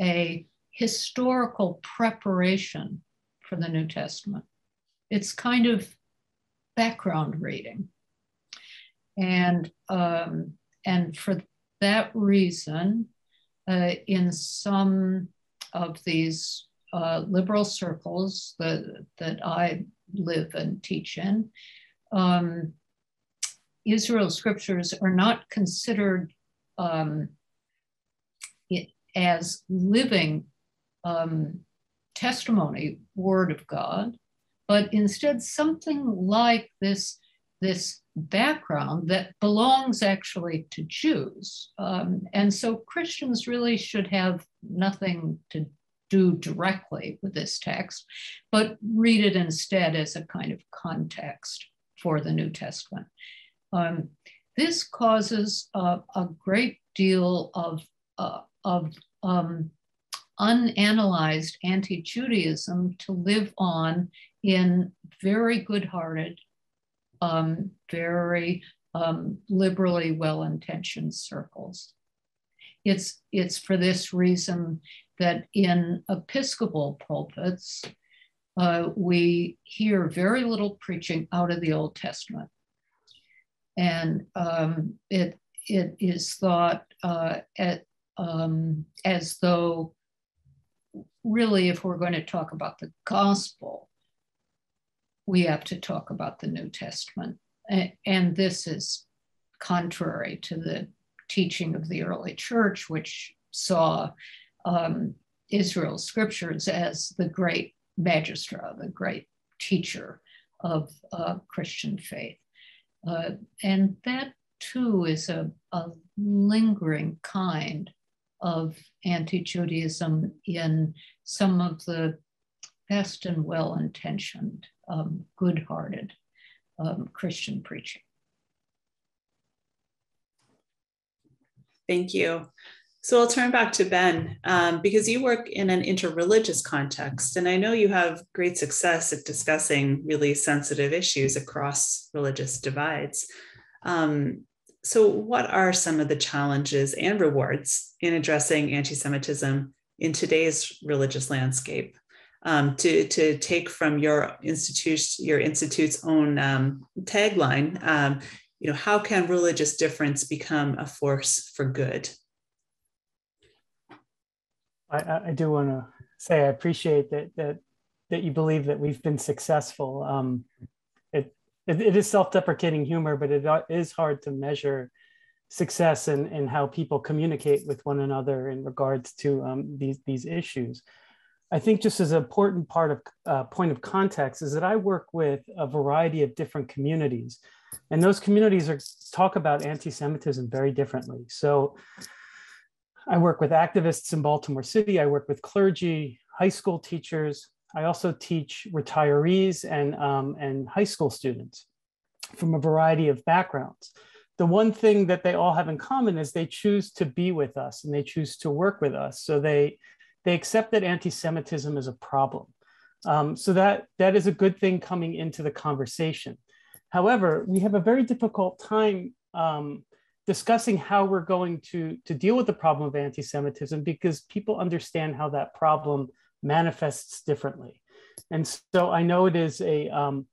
a historical preparation for the New Testament. It's kind of background reading. And, um, and for that reason, uh, in some of these uh, liberal circles that, that I live and teach in, um, Israel's scriptures are not considered um, it, as living um, testimony, word of God, but instead something like this, this background that belongs actually to Jews. Um, and so Christians really should have nothing to do directly with this text, but read it instead as a kind of context for the New Testament. Um, this causes uh, a great deal of, uh, of um, unanalyzed anti-Judaism to live on in very good-hearted, um, very um, liberally well-intentioned circles. It's, it's for this reason that in Episcopal pulpits, uh, we hear very little preaching out of the Old Testament. And um, it, it is thought uh, at, um, as though, really, if we're going to talk about the gospel, we have to talk about the New Testament. And, and this is contrary to the teaching of the early church, which saw um, Israel's scriptures as the great magistra, the great teacher of uh, Christian faith. Uh, and that too is a, a lingering kind of anti-Judaism in some of the best and well-intentioned, um, good-hearted um, Christian preaching. Thank you. So I'll turn back to Ben, um, because you work in an interreligious context, and I know you have great success at discussing really sensitive issues across religious divides. Um, so what are some of the challenges and rewards in addressing anti-Semitism in today's religious landscape? Um, to, to take from your, institute, your institute's own um, tagline, um, you know, how can religious difference become a force for good? I, I do want to say I appreciate that that that you believe that we've been successful. Um, it, it it is self-deprecating humor, but it is hard to measure success in, in how people communicate with one another in regards to um, these these issues. I think just as an important part of uh, point of context is that I work with a variety of different communities, and those communities are talk about anti-Semitism very differently. So I work with activists in Baltimore City. I work with clergy, high school teachers. I also teach retirees and, um, and high school students from a variety of backgrounds. The one thing that they all have in common is they choose to be with us and they choose to work with us. So they, they accept that anti-Semitism is a problem. Um, so that, that is a good thing coming into the conversation. However, we have a very difficult time um, discussing how we're going to, to deal with the problem of anti-Semitism because people understand how that problem manifests differently. And so I know it is a, um,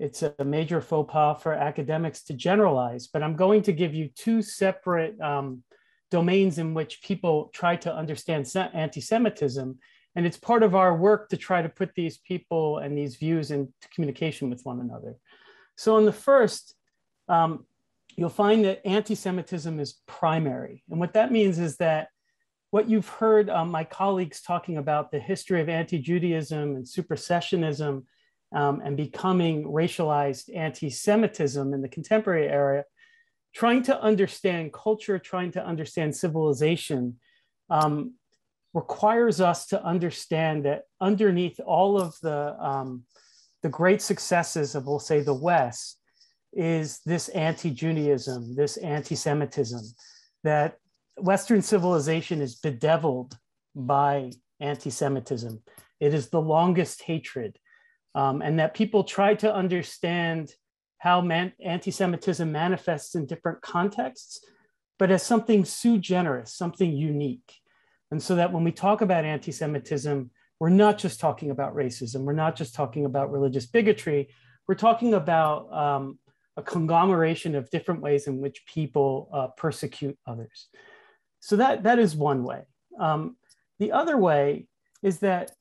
it's a major faux pas for academics to generalize, but I'm going to give you two separate um, domains in which people try to understand anti-Semitism. And it's part of our work to try to put these people and these views into communication with one another. So on the first, um, you'll find that anti-Semitism is primary. And what that means is that what you've heard um, my colleagues talking about the history of anti-Judaism and supersessionism um, and becoming racialized anti-Semitism in the contemporary era, trying to understand culture, trying to understand civilization um, requires us to understand that underneath all of the, um, the great successes of, we'll say, the West, is this anti-Judaism, this anti-Semitism, that Western civilization is bedeviled by anti-Semitism. It is the longest hatred, um, and that people try to understand how man anti-Semitism manifests in different contexts, but as something sui generis, something unique. And so that when we talk about anti-Semitism, we're not just talking about racism, we're not just talking about religious bigotry, we're talking about um, a conglomeration of different ways in which people uh, persecute others. So that, that is one way. Um, the other way is that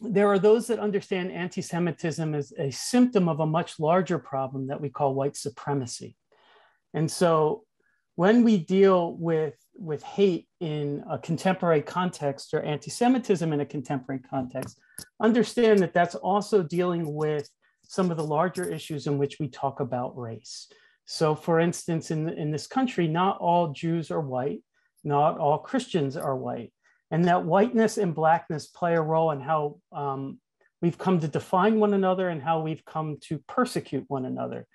there are those that understand anti-Semitism as a symptom of a much larger problem that we call white supremacy. And so when we deal with, with hate in a contemporary context or anti-Semitism in a contemporary context, understand that that's also dealing with some of the larger issues in which we talk about race. So for instance, in, in this country, not all Jews are white, not all Christians are white. And that whiteness and blackness play a role in how um, we've come to define one another and how we've come to persecute one another.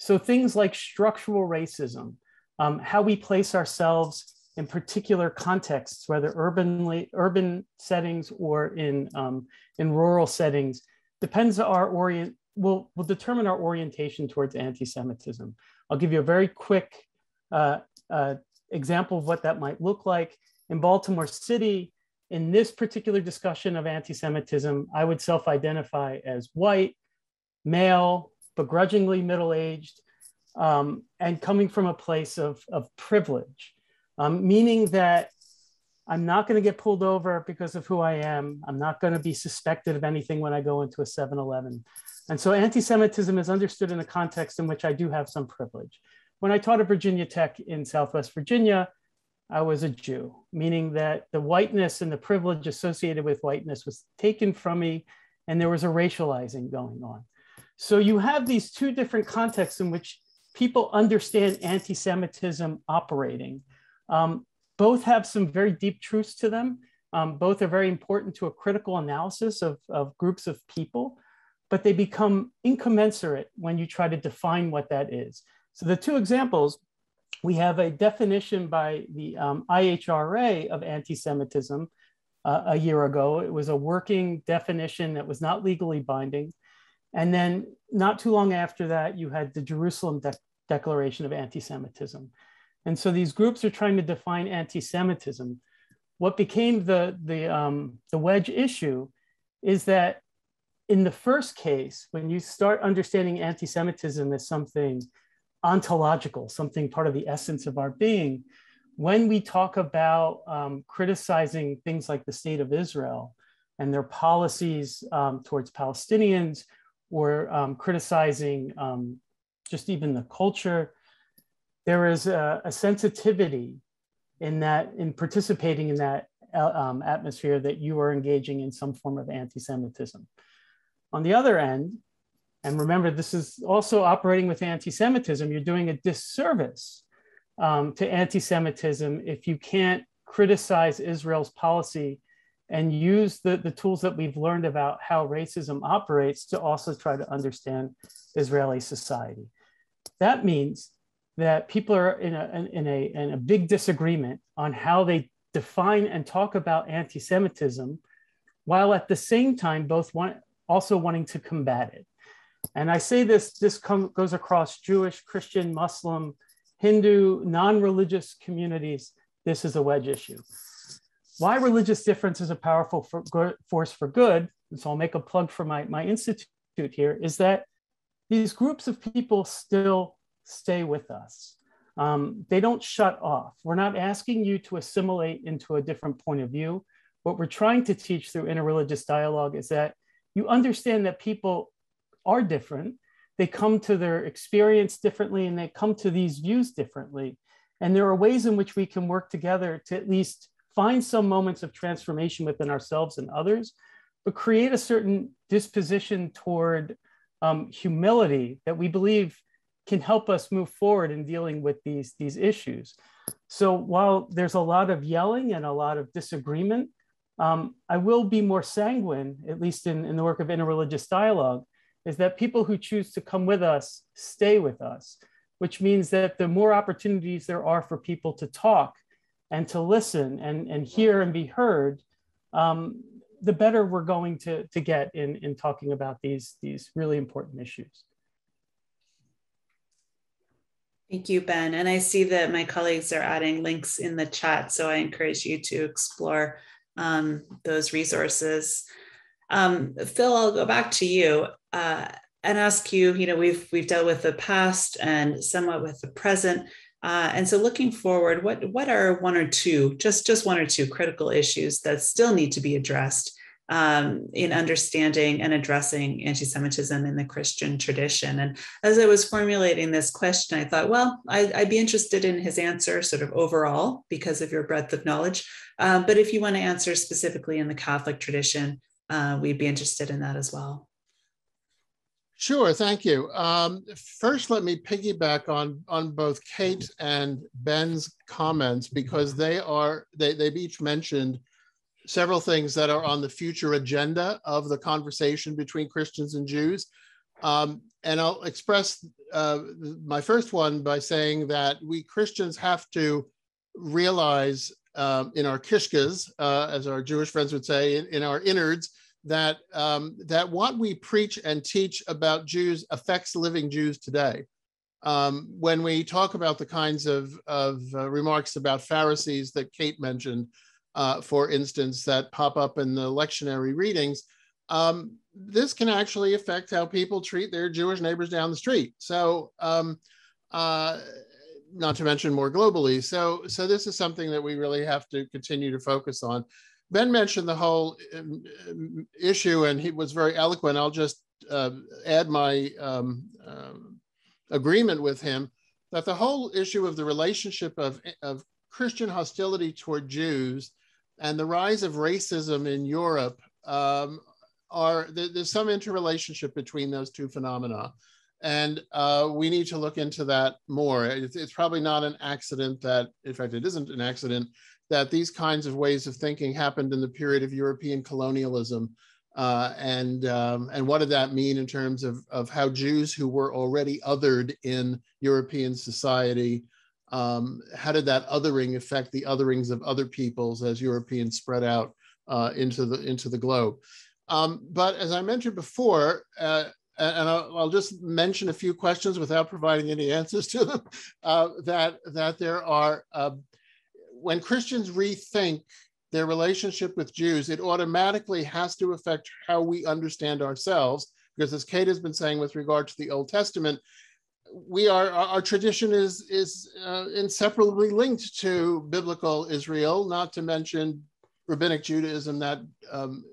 So things like structural racism, um, how we place ourselves in particular contexts, whether urbanly, urban settings or in, um, in rural settings, depends our orient, will, will determine our orientation towards anti-Semitism. I'll give you a very quick uh, uh, example of what that might look like. In Baltimore City, in this particular discussion of anti-Semitism, I would self-identify as white, male, begrudgingly middle-aged, um, and coming from a place of, of privilege, um, meaning that I'm not going to get pulled over because of who I am. I'm not going to be suspected of anything when I go into a seven eleven. And so anti-Semitism is understood in a context in which I do have some privilege. When I taught at Virginia Tech in Southwest Virginia, I was a Jew, meaning that the whiteness and the privilege associated with whiteness was taken from me, and there was a racializing going on. So you have these two different contexts in which people understand anti-Semitism operating. Um, both have some very deep truths to them. Um, both are very important to a critical analysis of, of groups of people, but they become incommensurate when you try to define what that is. So the two examples, we have a definition by the um, I H R A of anti-Semitism uh, a year ago. It was a working definition that was not legally binding. And then not too long after that, you had the Jerusalem De- Declaration of Anti-Semitism. And so these groups are trying to define anti-Semitism. What became the, the, um, the wedge issue is that in the first case, when you start understanding anti-Semitism as something ontological, something part of the essence of our being, when we talk about um, criticizing things like the state of Israel and their policies um, towards Palestinians, or um, criticizing um, just even the culture, there is a, a sensitivity in that, in participating in that uh, um, atmosphere, that you are engaging in some form of anti-Semitism. On the other end, and remember, this is also operating with anti-Semitism, you're doing a disservice um, to anti-Semitism if you can't criticize Israel's policy and use the, the tools that we've learned about how racism operates to also try to understand Israeli society. That means that people are in a, in a, in a big disagreement on how they define and talk about anti-Semitism, while at the same time, both want, also wanting to combat it. And I say this, this com- goes across Jewish, Christian, Muslim, Hindu, non-religious communities. This is a wedge issue. Why religious difference is a powerful for go- force for good, and so I'll make a plug for my, my institute here, is that these groups of people still stay with us. Um, they don't shut off. We're not asking you to assimilate into a different point of view. What we're trying to teach through interreligious dialogue is that you understand that people are different. They come to their experience differently, and they come to these views differently. And there are ways in which we can work together to at least find some moments of transformation within ourselves and others, but create a certain disposition toward um, humility that we believe can help us move forward in dealing with these, these issues. So while there's a lot of yelling and a lot of disagreement, um, I will be more sanguine, at least in, in the work of interreligious dialogue, is that people who choose to come with us stay with us, which means that the more opportunities there are for people to talk and to listen and, and hear and be heard, um, the better we're going to, to get in, in talking about these, these really important issues. Thank you, Ben. And I see that my colleagues are adding links in the chat, so I encourage you to explore um, those resources. Um, Phil, I'll go back to you uh, and ask you, you know, we've we've dealt with the past and somewhat with the present. Uh, and so looking forward, what, what are one or two, just, just one or two critical issues that still need to be addressed um, in understanding and addressing anti-Semitism in the Christian tradition? And as I was formulating this question, I thought, well, I, I'd be interested in his answer sort of overall because of your breadth of knowledge. Uh, but if you want to answer specifically in the Catholic tradition, Uh, we'd be interested in that as well. Sure, thank you. Um, first, let me piggyback on, on both Kate and Ben's comments, because they are, they, they've each mentioned several things that are on the future agenda of the conversation between Christians and Jews. Um, and I'll express uh, my first one by saying that we Christians have to realize um, in our kishkas, uh, as our Jewish friends would say, in, in our innards, that, um, that what we preach and teach about Jews affects living Jews today. Um, when we talk about the kinds of, of uh, remarks about Pharisees that Kate mentioned, uh, for instance, that pop up in the lectionary readings, um, this can actually affect how people treat their Jewish neighbors down the street. So, um, uh, not to mention more globally. So, so this is something that we really have to continue to focus on. Ben mentioned the whole um, issue, and he was very eloquent. I'll just uh, add my um, um, agreement with him that the whole issue of the relationship of, of Christian hostility toward Jews and the rise of racism in Europe um, are, there's some interrelationship between those two phenomena. And uh, we need to look into that more. It's, it's probably not an accident that, in fact, it isn't an accident that these kinds of ways of thinking happened in the period of European colonialism. Uh, and, um, and what did that mean in terms of, of how Jews who were already othered in European society, um, how did that othering affect the otherings of other peoples as Europeans spread out uh, into, the, into the globe? Um, but as I mentioned before, uh, and I'll, I'll just mention a few questions without providing any answers to them, uh, that, that there are, uh, when Christians rethink their relationship with Jews, it automatically has to affect how we understand ourselves, because as Kate has been saying with regard to the Old Testament, we are, our, our tradition is, is uh, inseparably linked to biblical Israel, not to mention rabbinic Judaism that um,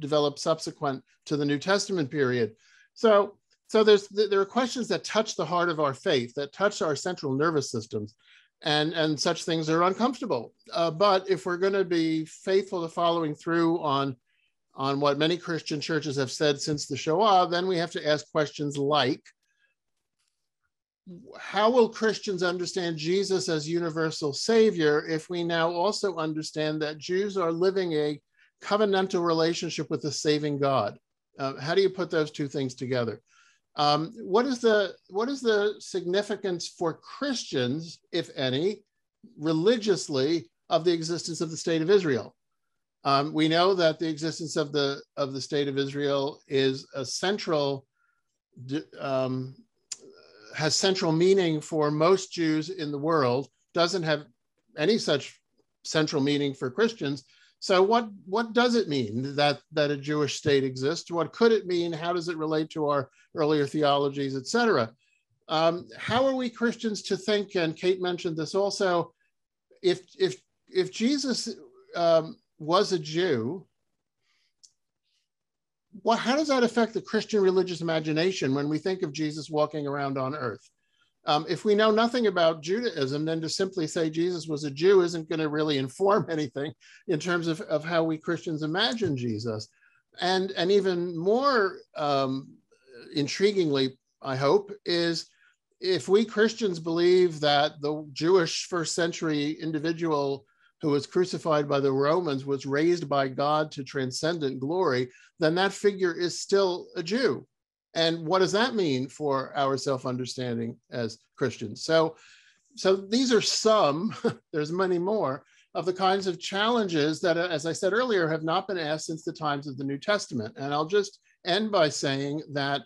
developed subsequent to the New Testament period. So, so there's, there are questions that touch the heart of our faith, that touch our central nervous systems, and, and such things are uncomfortable. Uh, but if we're going to be faithful to following through on, on what many Christian churches have said since the Shoah, then we have to ask questions like, how will Christians understand Jesus as universal savior if we now also understand that Jews are living a covenantal relationship with the saving God? Uh, how do you put those two things together? Um, what is the, what is the significance for Christians, if any, religiously, of the existence of the State of Israel? Um, we know that the existence of the, of the State of Israel is a central, um, has central meaning for most Jews in the world, doesn't have any such central meaning for Christians. So what, what does it mean that, that a Jewish state exists? What could it mean? How does it relate to our earlier theologies, et cetera? Um, how are we Christians to think, and Kate mentioned this also, if, if, if Jesus um, was a Jew, what, how does that affect the Christian religious imagination when we think of Jesus walking around on earth? Um, if we know nothing about Judaism, then to simply say Jesus was a Jew isn't going to really inform anything in terms of, of how we Christians imagine Jesus. And, and even more um, intriguingly, I hope, is if we Christians believe that the Jewish first century individual who was crucified by the Romans was raised by God to transcendent glory, then that figure is still a Jew. And what does that mean for our self-understanding as Christians? So, so these are some, there's many more, of the kinds of challenges that, as I said earlier, have not been asked since the times of the New Testament. And I'll just end by saying that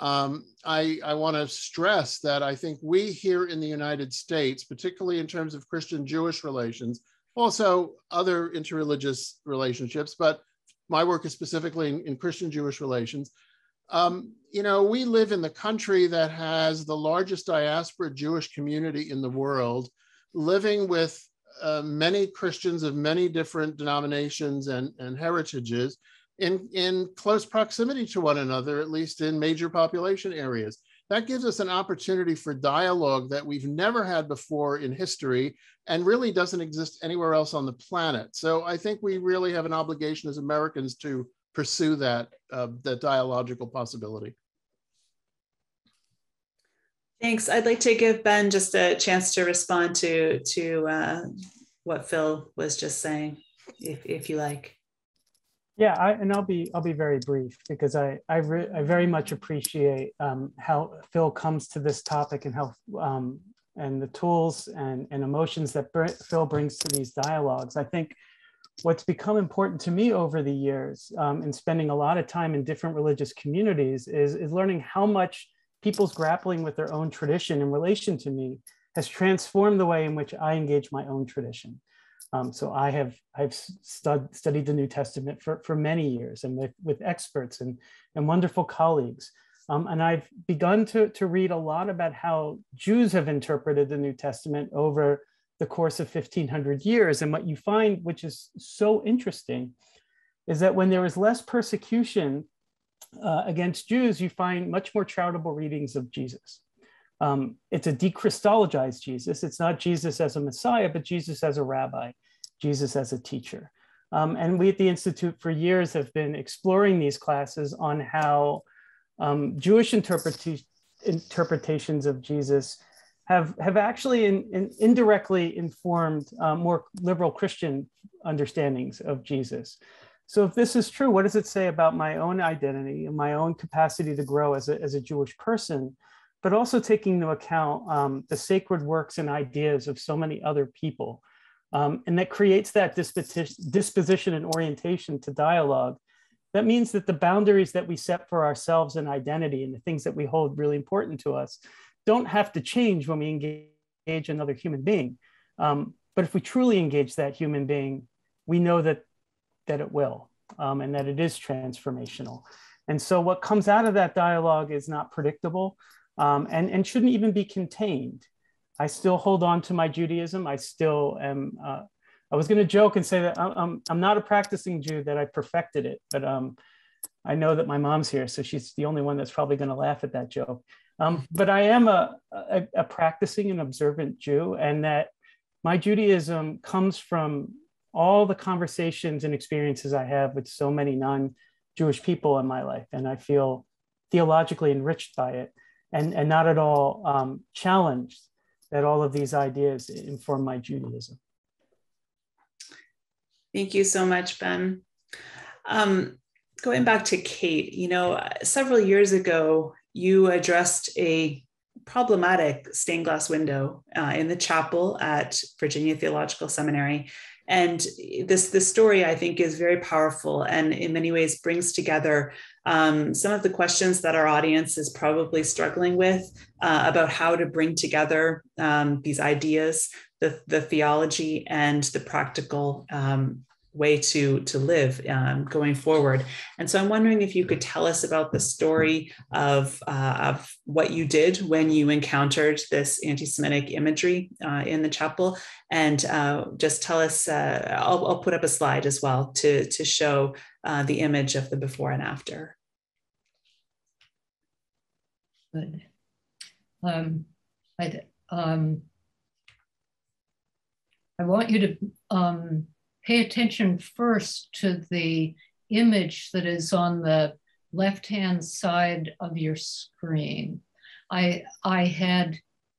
um, I, I want to stress that I think we here in the United States, particularly in terms of Christian-Jewish relations, also other interreligious relationships, but my work is specifically in, in Christian-Jewish relations, Um, you know, we live in the country that has the largest diaspora Jewish community in the world, living with uh, many Christians of many different denominations and, and heritages in, in close proximity to one another, at least in major population areas. That gives us an opportunity for dialogue that we've never had before in history and really doesn't exist anywhere else on the planet. So I think we really have an obligation as Americans to pursue that, uh, that dialogical possibility. Thanks. I'd like to give Ben just a chance to respond to, to uh, what Phil was just saying, if, if you like. Yeah, I, and I'll be I'll be very brief because I I, re, I very much appreciate um, how Phil comes to this topic and how um, and the tools and and emotions that Br Phil brings to these dialogues. I think what's become important to me over the years, um, in spending a lot of time in different religious communities, is is learning how much people's grappling with their own tradition in relation to me has transformed the way in which I engage my own tradition. Um, so I have I've stud, studied the New Testament for, for many years, and with, with experts and, and wonderful colleagues. Um, and I've begun to, to read a lot about how Jews have interpreted the New Testament over the course of fifteen hundred years. And what you find, which is so interesting, is that when there is less persecution uh, against Jews, you find much more charitable readings of Jesus. Um, it's a dechristologized Jesus. It's not Jesus as a Messiah, but Jesus as a rabbi, Jesus as a teacher. Um, and we at the Institute for years have been exploring these classes on how um, Jewish interpret- interpretations of Jesus have, have actually in, in indirectly informed uh, more liberal Christian understandings of Jesus. So if this is true, what does it say about my own identity and my own capacity to grow as a, as a Jewish person? But also taking into account um, the sacred works and ideas of so many other people. Um, and that creates that disposition and orientation to dialogue. That means that the boundaries that we set for ourselves and identity and the things that we hold really important to us don't have to change when we engage another human being. Um, but if we truly engage that human being, we know that, that it will, um, and that it is transformational. And so what comes out of that dialogue is not predictable. Um, and, and shouldn't even be contained. I still hold on to my Judaism. I still am, uh, I was gonna joke and say that I'm, I'm not a practicing Jew, that I perfected it, but um, I know that my mom's here, so she's the only one that's probably gonna laugh at that joke. Um, but I am a, a, a practicing and observant Jew, and that my Judaism comes from all the conversations and experiences I have with so many non-Jewish people in my life. And I feel theologically enriched by it. And, and not at all um, challenged that all of these ideas inform my Judaism. Thank you so much, Ben. Um, going back to Kate, you know, several years ago, you addressed a problematic stained glass window uh, in the chapel at Virginia Theological Seminary. And this, this story, I think, is very powerful and in many ways brings together um, some of the questions that our audience is probably struggling with uh, about how to bring together um, these ideas, the, the theology, and the practical um, way to, to live um, going forward. And so I'm wondering if you could tell us about the story of, uh, of what you did when you encountered this anti-Semitic imagery uh, in the chapel, and uh, just tell us, uh, I'll, I'll put up a slide as well to, to show uh, the image of the before and after. Good. Um, I'd, um, I want you to, um, pay attention first to the image that is on the left-hand side of your screen. I, I had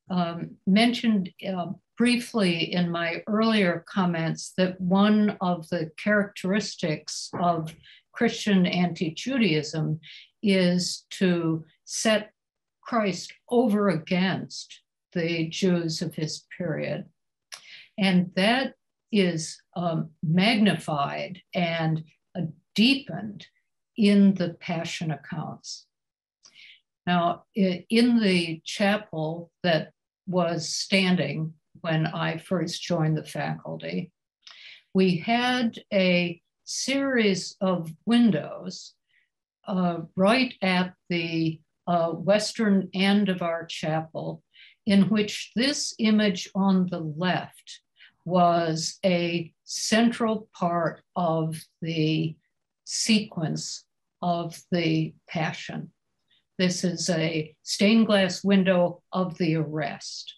um, mentioned uh, briefly in my earlier comments that one of the characteristics of Christian anti-Judaism is to set Christ over against the Jews of his period. And that is um, magnified and uh, deepened in the Passion accounts. Now, in the chapel that was standing when I first joined the faculty, we had a series of windows uh, right at the uh, western end of our chapel, in which this image on the left was a central part of the sequence of the Passion. This is a stained glass window of the arrest.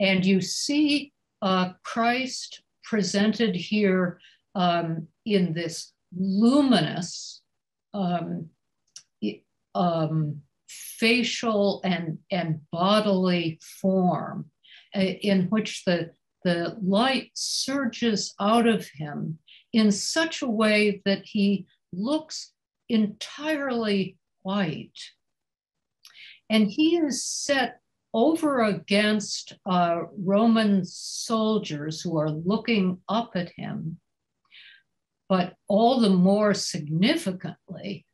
And you see uh, Christ presented here um, in this luminous um, um, facial and, and bodily form uh, in which the The light surges out of him in such a way that he looks entirely white. And he is set over against uh, Roman soldiers who are looking up at him, but all the more significantly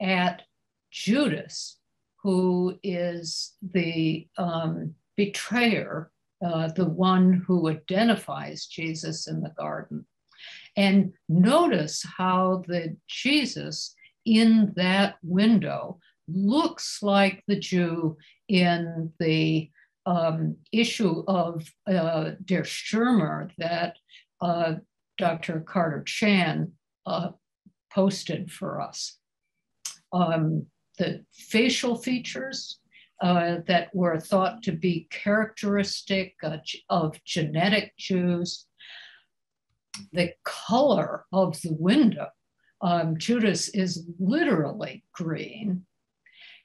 at Judas, who is the um, betrayer, uh, the one who identifies Jesus in the garden. And notice how the Jesus in that window looks like the Jew in the um, issue of uh, Der Stürmer that uh, Doctor Carter-Chan uh, posted for us. Um, the facial features uh, that were thought to be characteristic uh, of genetic Jews, the color of the window, um, Judas is literally green,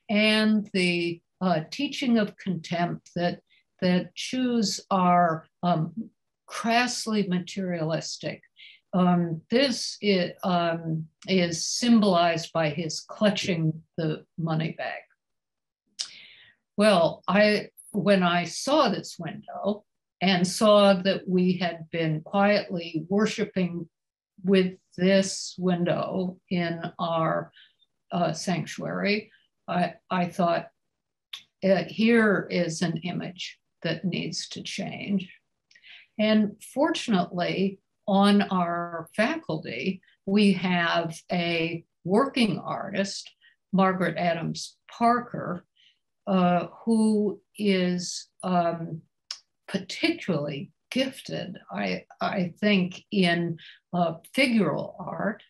and the uh, teaching of contempt that, that Jews are um, crassly materialistic. Um, this is, um, is symbolized by his clutching the money bag. Well, I, when I saw this window and saw that we had been quietly worshiping with this window in our uh, sanctuary, I, I thought, uh, here is an image that needs to change. And fortunately, on our faculty, we have a working artist, Margaret Adams Parker, uh, who is um, particularly gifted, I, I think, in uh, figural art.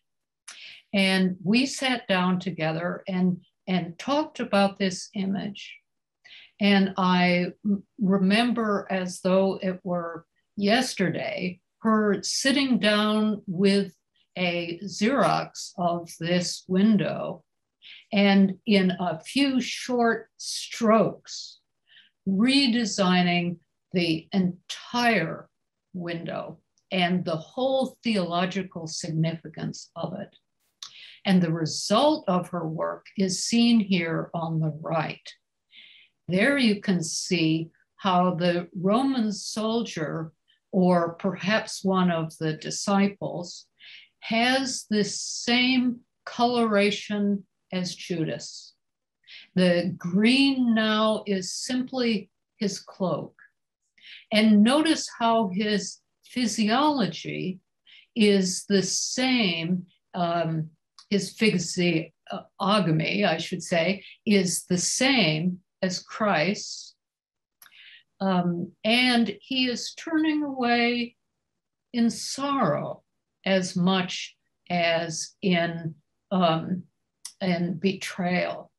And we sat down together and and talked about this image. And I remember, as though it were yesterday, her sitting down with a Xerox of this window, and in a few short strokes, redesigning the entire window and the whole theological significance of it. And the result of her work is seen here on the right. There you can see how the Roman soldier, or perhaps one of the disciples, has this same coloration as Judas. The green now is simply his cloak. And notice how his physiology is the same, um, his physiognomy, I should say, is the same as Christ. Um, and he is turning away in sorrow as much as in, um, in betrayal.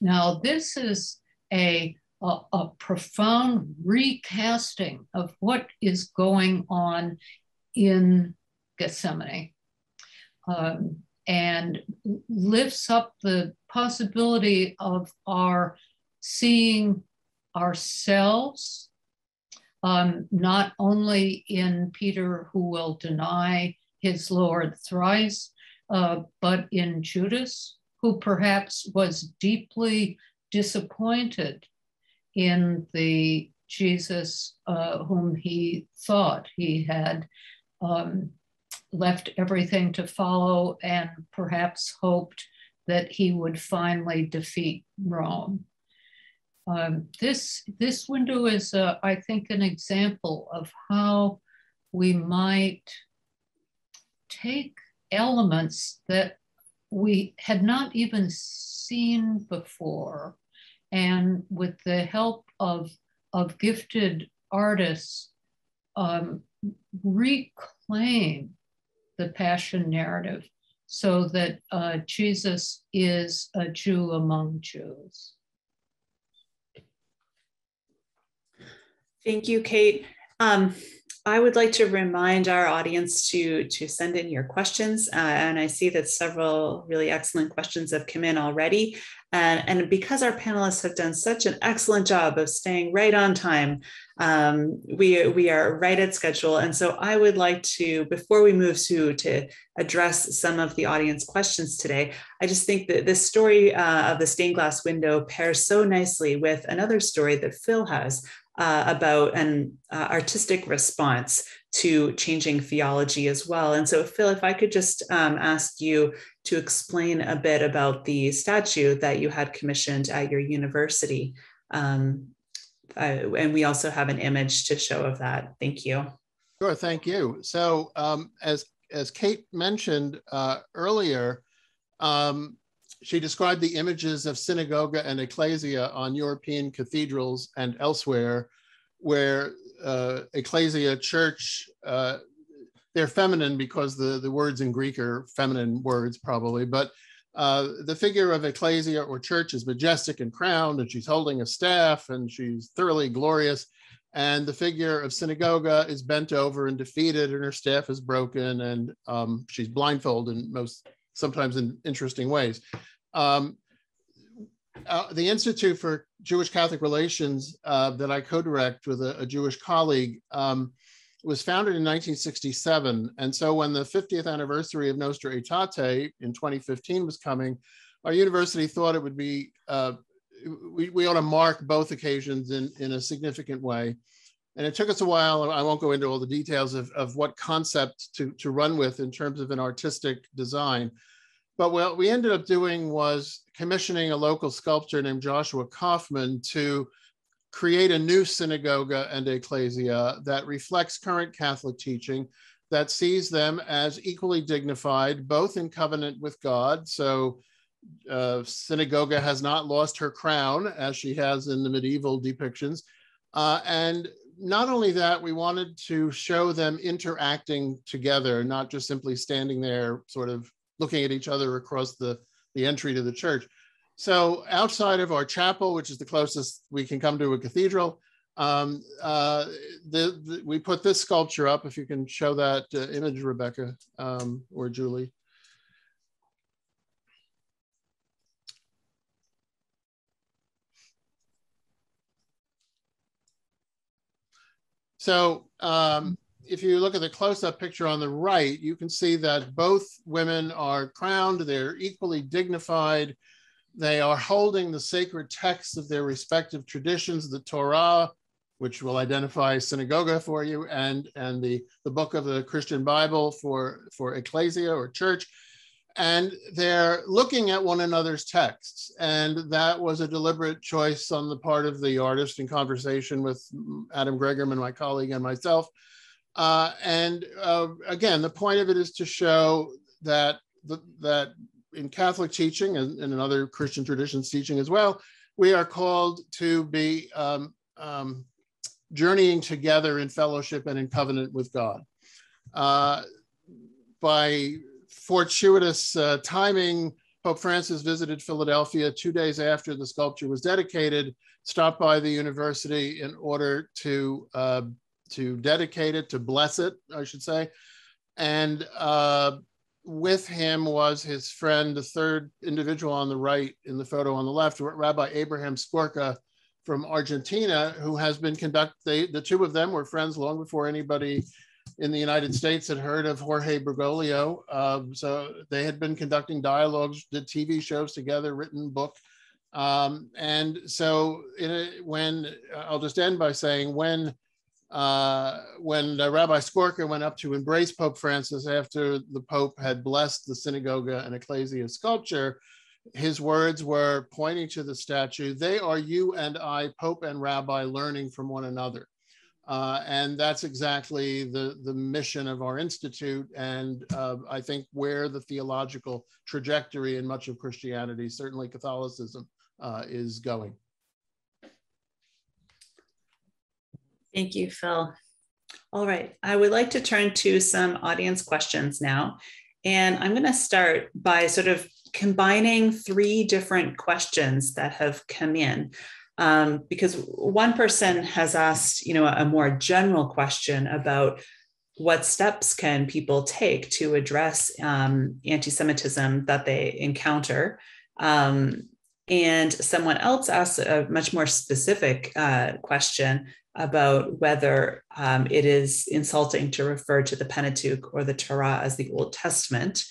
Now, this is a, a, a profound recasting of what is going on in Gethsemane. Um, and lifts up the possibility of our seeing ourselves, um, not only in Peter, who will deny his Lord thrice, uh, but in Judas, who perhaps was deeply disappointed in the Jesus uh, whom he thought he had um, left everything to follow and perhaps hoped that he would finally defeat Rome. Um, this, this window is, uh, I think, an example of how we might take elements that we had not even seen before, and with the help of, of gifted artists, um, reclaim the passion narrative, so that uh, Jesus is a Jew among Jews. Thank you, Kate. Um, I would like to remind our audience to, to send in your questions. Uh, and I see that several really excellent questions have come in already. Uh, and because our panelists have done such an excellent job of staying right on time, Um, we, we are right at schedule. And so I would like to, before we move to, to address some of the audience questions today, I just think that this story uh, of the stained glass window pairs so nicely with another story that Phil has uh, about an uh, artistic response to changing theology as well. And so Phil, if I could just um, ask you to explain a bit about the statue that you had commissioned at your university. Um, Uh, and we also have an image to show of that. Thank you. Sure, thank you. So um, as, as Kate mentioned uh, earlier, um, she described the images of synagogue and ecclesia on European cathedrals and elsewhere, where uh, ecclesia, church, uh, they're feminine because the, the words in Greek are feminine words probably, but Uh, the figure of ecclesia or church is majestic and crowned, and she's holding a staff, and she's thoroughly glorious. And the figure of synagoga is bent over and defeated, and her staff is broken, and um, she's blindfolded, in most sometimes in interesting ways. Um, uh, the Institute for Jewish Catholic Relations uh, that I co-direct with a, a Jewish colleague um, was founded in nineteen sixty-seven. And so when the fiftieth anniversary of Nostra Aetate in twenty fifteen was coming, our university thought it would be, uh, we, we ought to mark both occasions in, in a significant way. And it took us a while, I won't go into all the details of, of what concept to, to run with in terms of an artistic design. But what we ended up doing was commissioning a local sculptor named Joshua Kaufman to create a new synagoga and ecclesia that reflects current Catholic teaching, that sees them as equally dignified, both in covenant with God. So uh, synagoga has not lost her crown as she has in the medieval depictions. Uh, and not only that, we wanted to show them interacting together, not just simply standing there sort of looking at each other across the, the entry to the church. So outside of our chapel, which is the closest we can come to a cathedral, um, uh, the, the, we put this sculpture up, if you can show that uh, image, Rebecca, um, or Julie. So um, if you look at the close-up picture on the right, you can see that both women are crowned, they're equally dignified. They are holding the sacred texts of their respective traditions, the Torah, which will identify synagoga for you, and, and the, the book of the Christian Bible for, for ecclesia or church. And they're looking at one another's texts. And that was a deliberate choice on the part of the artist in conversation with Adam Gregerman, my colleague, and myself. Uh, and uh, again, the point of it is to show that, the, that in Catholic teaching and, and in other Christian traditions teaching as well, we are called to be um, um, journeying together in fellowship and in covenant with God. Uh, by fortuitous uh, timing, Pope Francis visited Philadelphia two days after the sculpture was dedicated, stopped by the university in order to, uh, to dedicate it, to bless it, I should say. And uh, with him was his friend, the third individual on the right in the photo on the left, Rabbi Abraham Skorka from Argentina, who has been conduct, they, the two of them were friends long before anybody in the United States had heard of Jorge Bergoglio. Um, so they had been conducting dialogues, did T V shows together, written book. Um, and so in a, when, I'll just end by saying when Uh, when uh, Rabbi Skorka went up to embrace Pope Francis after the Pope had blessed the synagoga and ecclesia sculpture, his words were pointing to the statue, they are you and I, Pope and Rabbi, learning from one another. Uh, and that's exactly the, the mission of our institute, and uh, I think where the theological trajectory in much of Christianity, certainly Catholicism, uh, is going. Thank you, Phil. All right, I would like to turn to some audience questions now. And I'm gonna start by sort of combining three different questions that have come in. Um, because one person has asked, you know, a more general question about what steps can people take to address um, anti-Semitism that they encounter. Um, and someone else asked a much more specific uh, question about whether um, it is insulting to refer to the Pentateuch or the Torah as the Old Testament.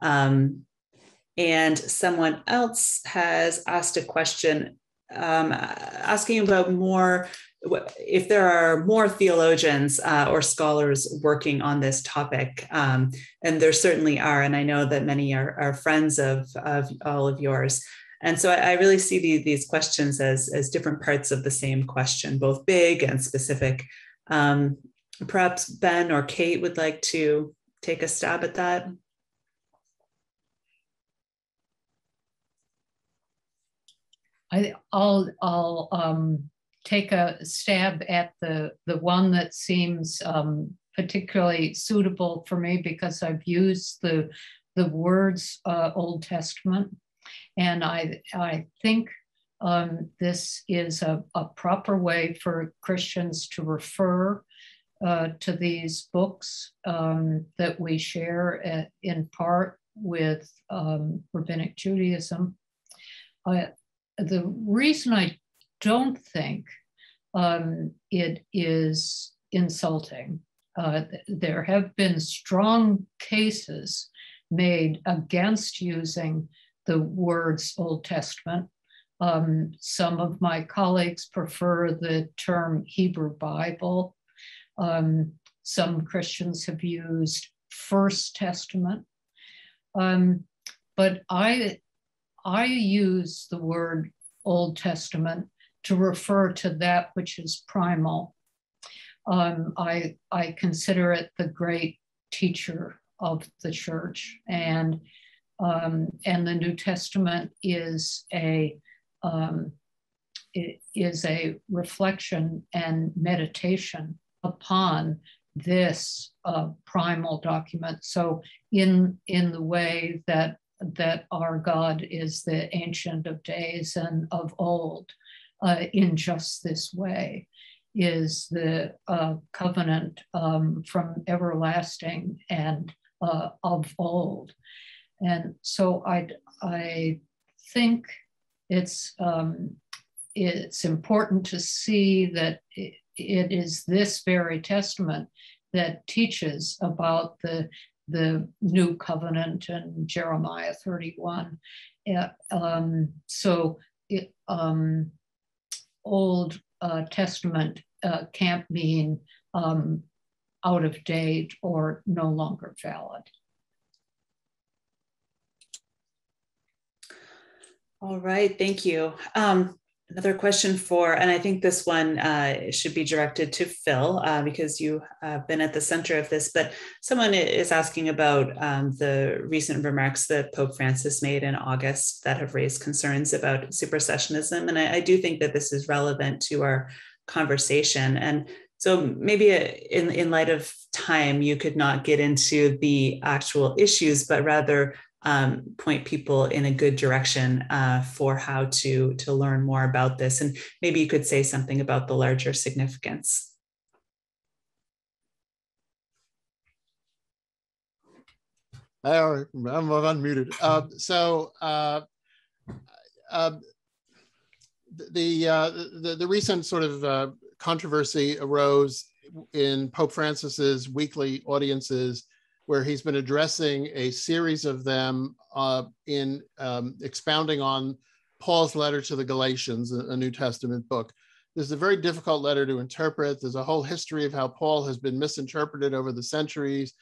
Um, and someone else has asked a question um, asking about more, if there are more theologians uh, or scholars working on this topic, um, and there certainly are, and I know that many are, are friends of, of all of yours. And so I, I really see the, these questions as, as different parts of the same question, both big and specific. Um, perhaps Ben or Kate would like to take a stab at that. I, I'll, I'll um, take a stab at the, the one that seems um, particularly suitable for me, because I've used the, the words uh, Old Testament. And I, I think um, this is a, a proper way for Christians to refer uh, to these books um, that we share at, in part with um, Rabbinic Judaism. Uh, the reason I don't think um, it is insulting, uh, there have been strong cases made against using the words Old Testament. Um, some of my colleagues prefer the term Hebrew Bible. Um, some Christians have used First Testament. Um, but I, I use the word Old Testament to refer to that which is primal. Um, I, I consider it the great teacher of the church, and Um, and the New Testament is a um, it is a reflection and meditation upon this uh, primal document. So, in in the way that that our God is the Ancient of Days and of old, uh, in just this way, is the uh, covenant um, from everlasting and uh, of old. And so I, I think it's, um, it's important to see that it, it is this very testament that teaches about the, the new covenant and Jeremiah thirty-one. Uh, um, so it, um, Old uh, Testament uh, can't mean um, out of date or no longer valid. All right, thank you. Um, another question for, and I think this one uh, should be directed to Phil, uh, because you have been at the center of this, but someone is asking about um, the recent remarks that Pope Francis made in August that have raised concerns about supersessionism. And I, I do think that this is relevant to our conversation. And so maybe in, in light of time, you could not get into the actual issues, but rather Um, point people in a good direction uh, for how to, to learn more about this. And maybe you could say something about the larger significance. Oh, I'm, I'm unmuted. Uh, so uh, uh, the, uh, the, the recent sort of uh, controversy arose in Pope Francis's weekly audiences, where he's been addressing a series of them uh, in um, expounding on Paul's letter to the Galatians, a New Testament book. This is a very difficult letter to interpret. There's a whole history of how Paul has been misinterpreted over the centuries.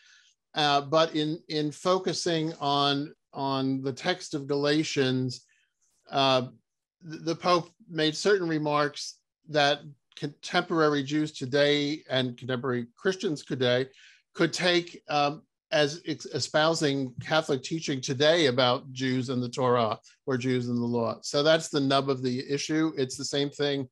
Uh, but in, in focusing on, on the text of Galatians, uh, the Pope made certain remarks that contemporary Jews today and contemporary Christians today could take um, as espousing Catholic teaching today about Jews and the Torah or Jews and the law. So that's the nub of the issue. It's the same thing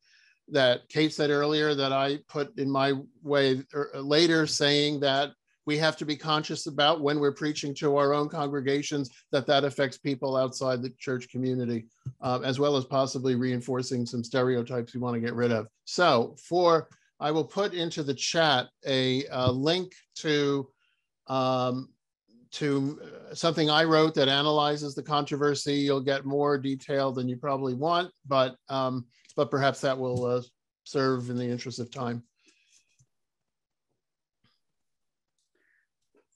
that Kate said earlier that I put in my way later, saying that we have to be conscious about when we're preaching to our own congregations, that that affects people outside the church community, uh, as well as possibly reinforcing some stereotypes we want to get rid of. So for, I will put into the chat a, a link to um, to something I wrote that analyzes the controversy. You'll get more detail than you probably want, but um, but perhaps that will uh, serve in the interest of time.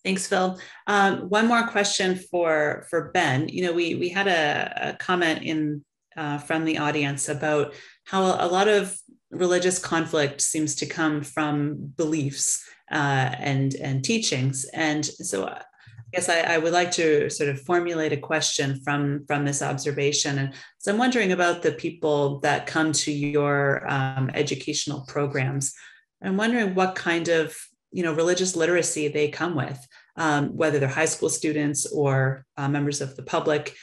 Thanks, Phil. Um, one more question for, for Ben. You know, we, we had a, a comment in uh, from the audience about how a lot of religious conflict seems to come from beliefs uh, and, and teachings. And so I guess I, I would like to sort of formulate a question from, from this observation. And so I'm wondering about the people that come to your um, educational programs. I'm wondering what kind of you know, religious literacy they come with, um, whether they're high school students or uh, members of the public.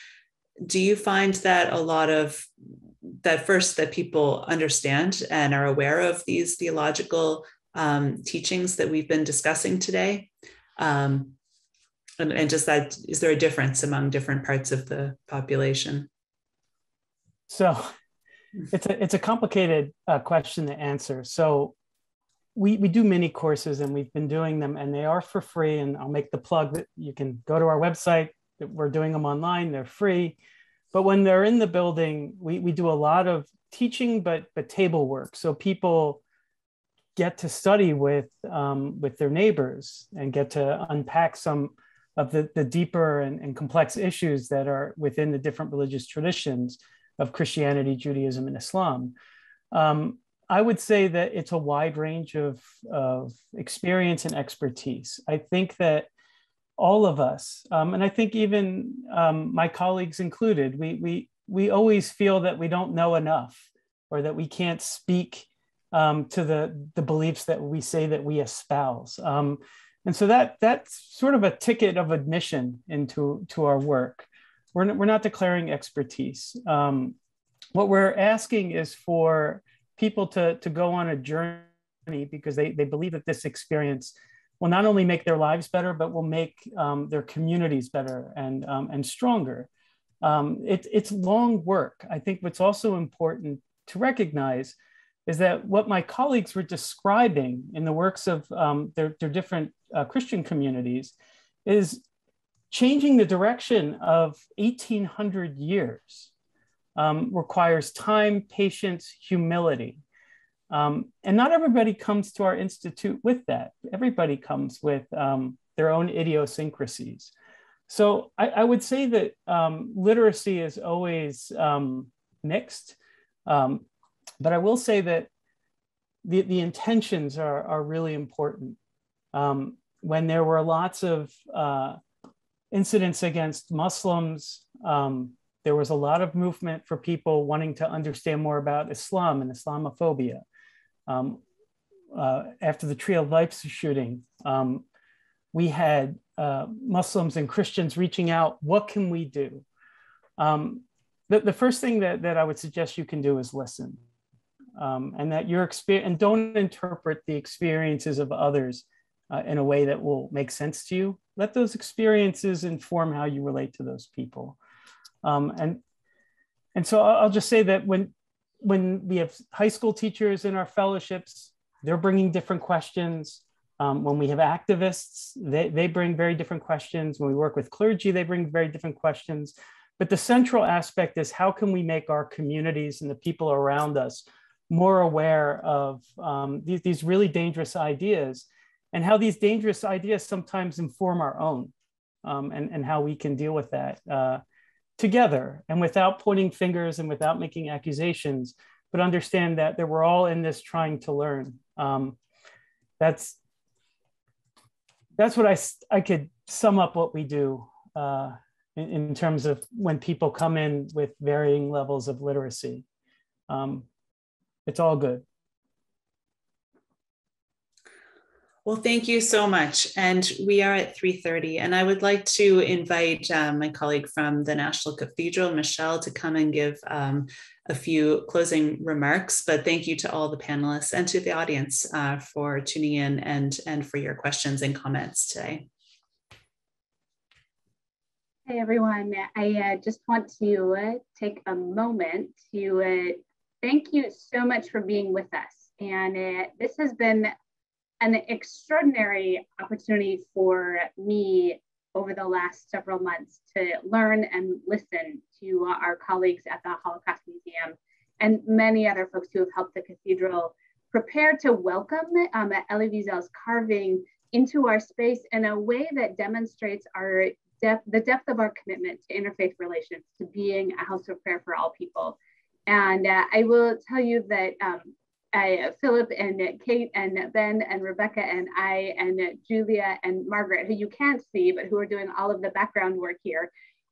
Do you find that a lot of that first that people understand and are aware of these theological um, teachings that we've been discussing today? Um, and, and just that, is there a difference among different parts of the population? So it's a, it's a complicated uh, question to answer. So We, we do mini courses, and we've been doing them, and they are for free. And I'll make the plug that you can go to our website. We're doing them online. They're free. But when they're in the building, we, we do a lot of teaching, but, but table work. So people get to study with, um, with their neighbors and get to unpack some of the, the deeper and, and complex issues that are within the different religious traditions of Christianity, Judaism, and Islam. Um, I would say that it's a wide range of, of experience and expertise. I think that all of us, um, and I think even um, my colleagues included, we, we, we always feel that we don't know enough, or that we can't speak um, to the, the beliefs that we say that we espouse. Um, and so that, that's sort of a ticket of admission into to our work. We're not, we're not declaring expertise. Um, what we're asking is for people to, to go on a journey, because they, they believe that this experience will not only make their lives better, but will make um, their communities better and, um, and stronger. Um, it, it's long work. I think what's also important to recognize is that what my colleagues were describing in the works of um, their, their different uh, Christian communities is changing the direction of eighteen hundred years. Um, requires time, patience, humility. Um, and not everybody comes to our institute with that. Everybody comes with um, their own idiosyncrasies. So I, I would say that um, literacy is always um, mixed, um, but I will say that the, the intentions are, are really important. Um, when there were lots of uh, incidents against Muslims, um, there was a lot of movement for people wanting to understand more about Islam and Islamophobia. Um, uh, after the Tree of Life shooting, um, we had uh, Muslims and Christians reaching out, what can we do? Um, the, the first thing that, that I would suggest you can do is listen. Um, and that your experience, and don't interpret the experiences of others uh, in a way that will make sense to you. Let those experiences inform how you relate to those people. Um, and, and so I'll just say that when, when we have high school teachers in our fellowships, they're bringing different questions. Um, when we have activists, they, they bring very different questions. When we work with clergy, they bring very different questions. But the central aspect is, how can we make our communities and the people around us more aware of um, these, these really dangerous ideas, and how these dangerous ideas sometimes inform our own, um, and, and how we can deal with that. Uh, together, and without pointing fingers and without making accusations, but understand that, that we're all in this trying to learn. Um, that's, that's what I, I could sum up what we do uh, in, in terms of when people come in with varying levels of literacy. Um, it's all good. Well, thank you so much. And we are at three thirty, and I would like to invite um, my colleague from the National Cathedral, Michelle, to come and give um, a few closing remarks. But thank you to all the panelists and to the audience uh, for tuning in and, and for your questions and comments today. Hey, everyone. I uh, just want to uh, take a moment to uh, thank you so much for being with us. And uh, this has been an extraordinary opportunity for me over the last several months to learn and listen to our colleagues at the Holocaust Museum and many other folks who have helped the cathedral prepare to welcome um, Elie Wiesel's carving into our space in a way that demonstrates our depth, the depth of our commitment to interfaith relations, to being a house of prayer for all people. And uh, I will tell you that um, I, Philip and Kate and Ben and Rebecca and I and Julia and Margaret, who you can't see, but who are doing all of the background work here,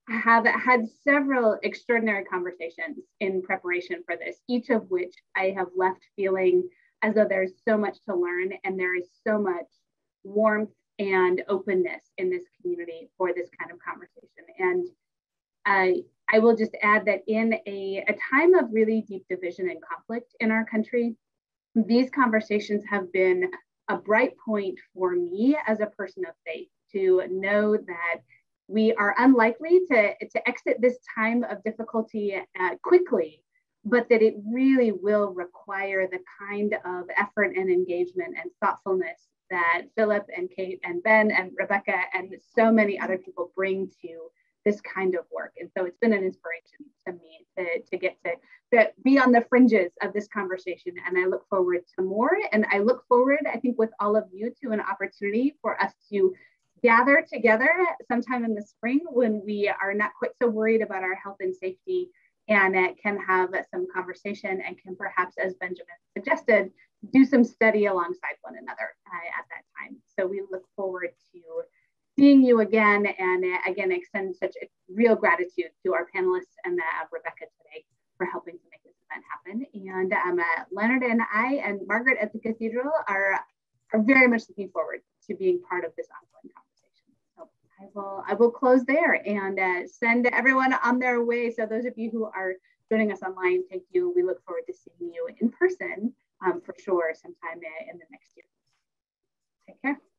have had several extraordinary conversations in preparation for this, each of which I have left feeling as though there's so much to learn and there is so much warmth and openness in this community for this kind of conversation. And I, I will just add that in a, a time of really deep division and conflict in our country, these conversations have been a bright point for me as a person of faith to know that we are unlikely to, to exit this time of difficulty uh, quickly, but that it really will require the kind of effort and engagement and thoughtfulness that Philip and Kate and Ben and Rebecca and so many other people bring to this kind of work. And so it's been an inspiration to me to, to get to, to be on the fringes of this conversation. And I look forward to more. And I look forward, I think, with all of you to an opportunity for us to gather together sometime in the spring when we are not quite so worried about our health and safety and uh, can have uh, some conversation and can perhaps, as Benjamin suggested, do some study alongside one another uh, at that time. So we look forward to seeing you again, and uh, again, extend such a real gratitude to our panelists and uh, Rebecca today for helping to make this event happen. And um, uh, Leonard and I and Margaret at the Cathedral are, are very much looking forward to being part of this ongoing conversation. I will, I will close there and uh, send everyone on their way. So those of you who are joining us online, thank you. We look forward to seeing you in person um, for sure sometime in the next year. Take care.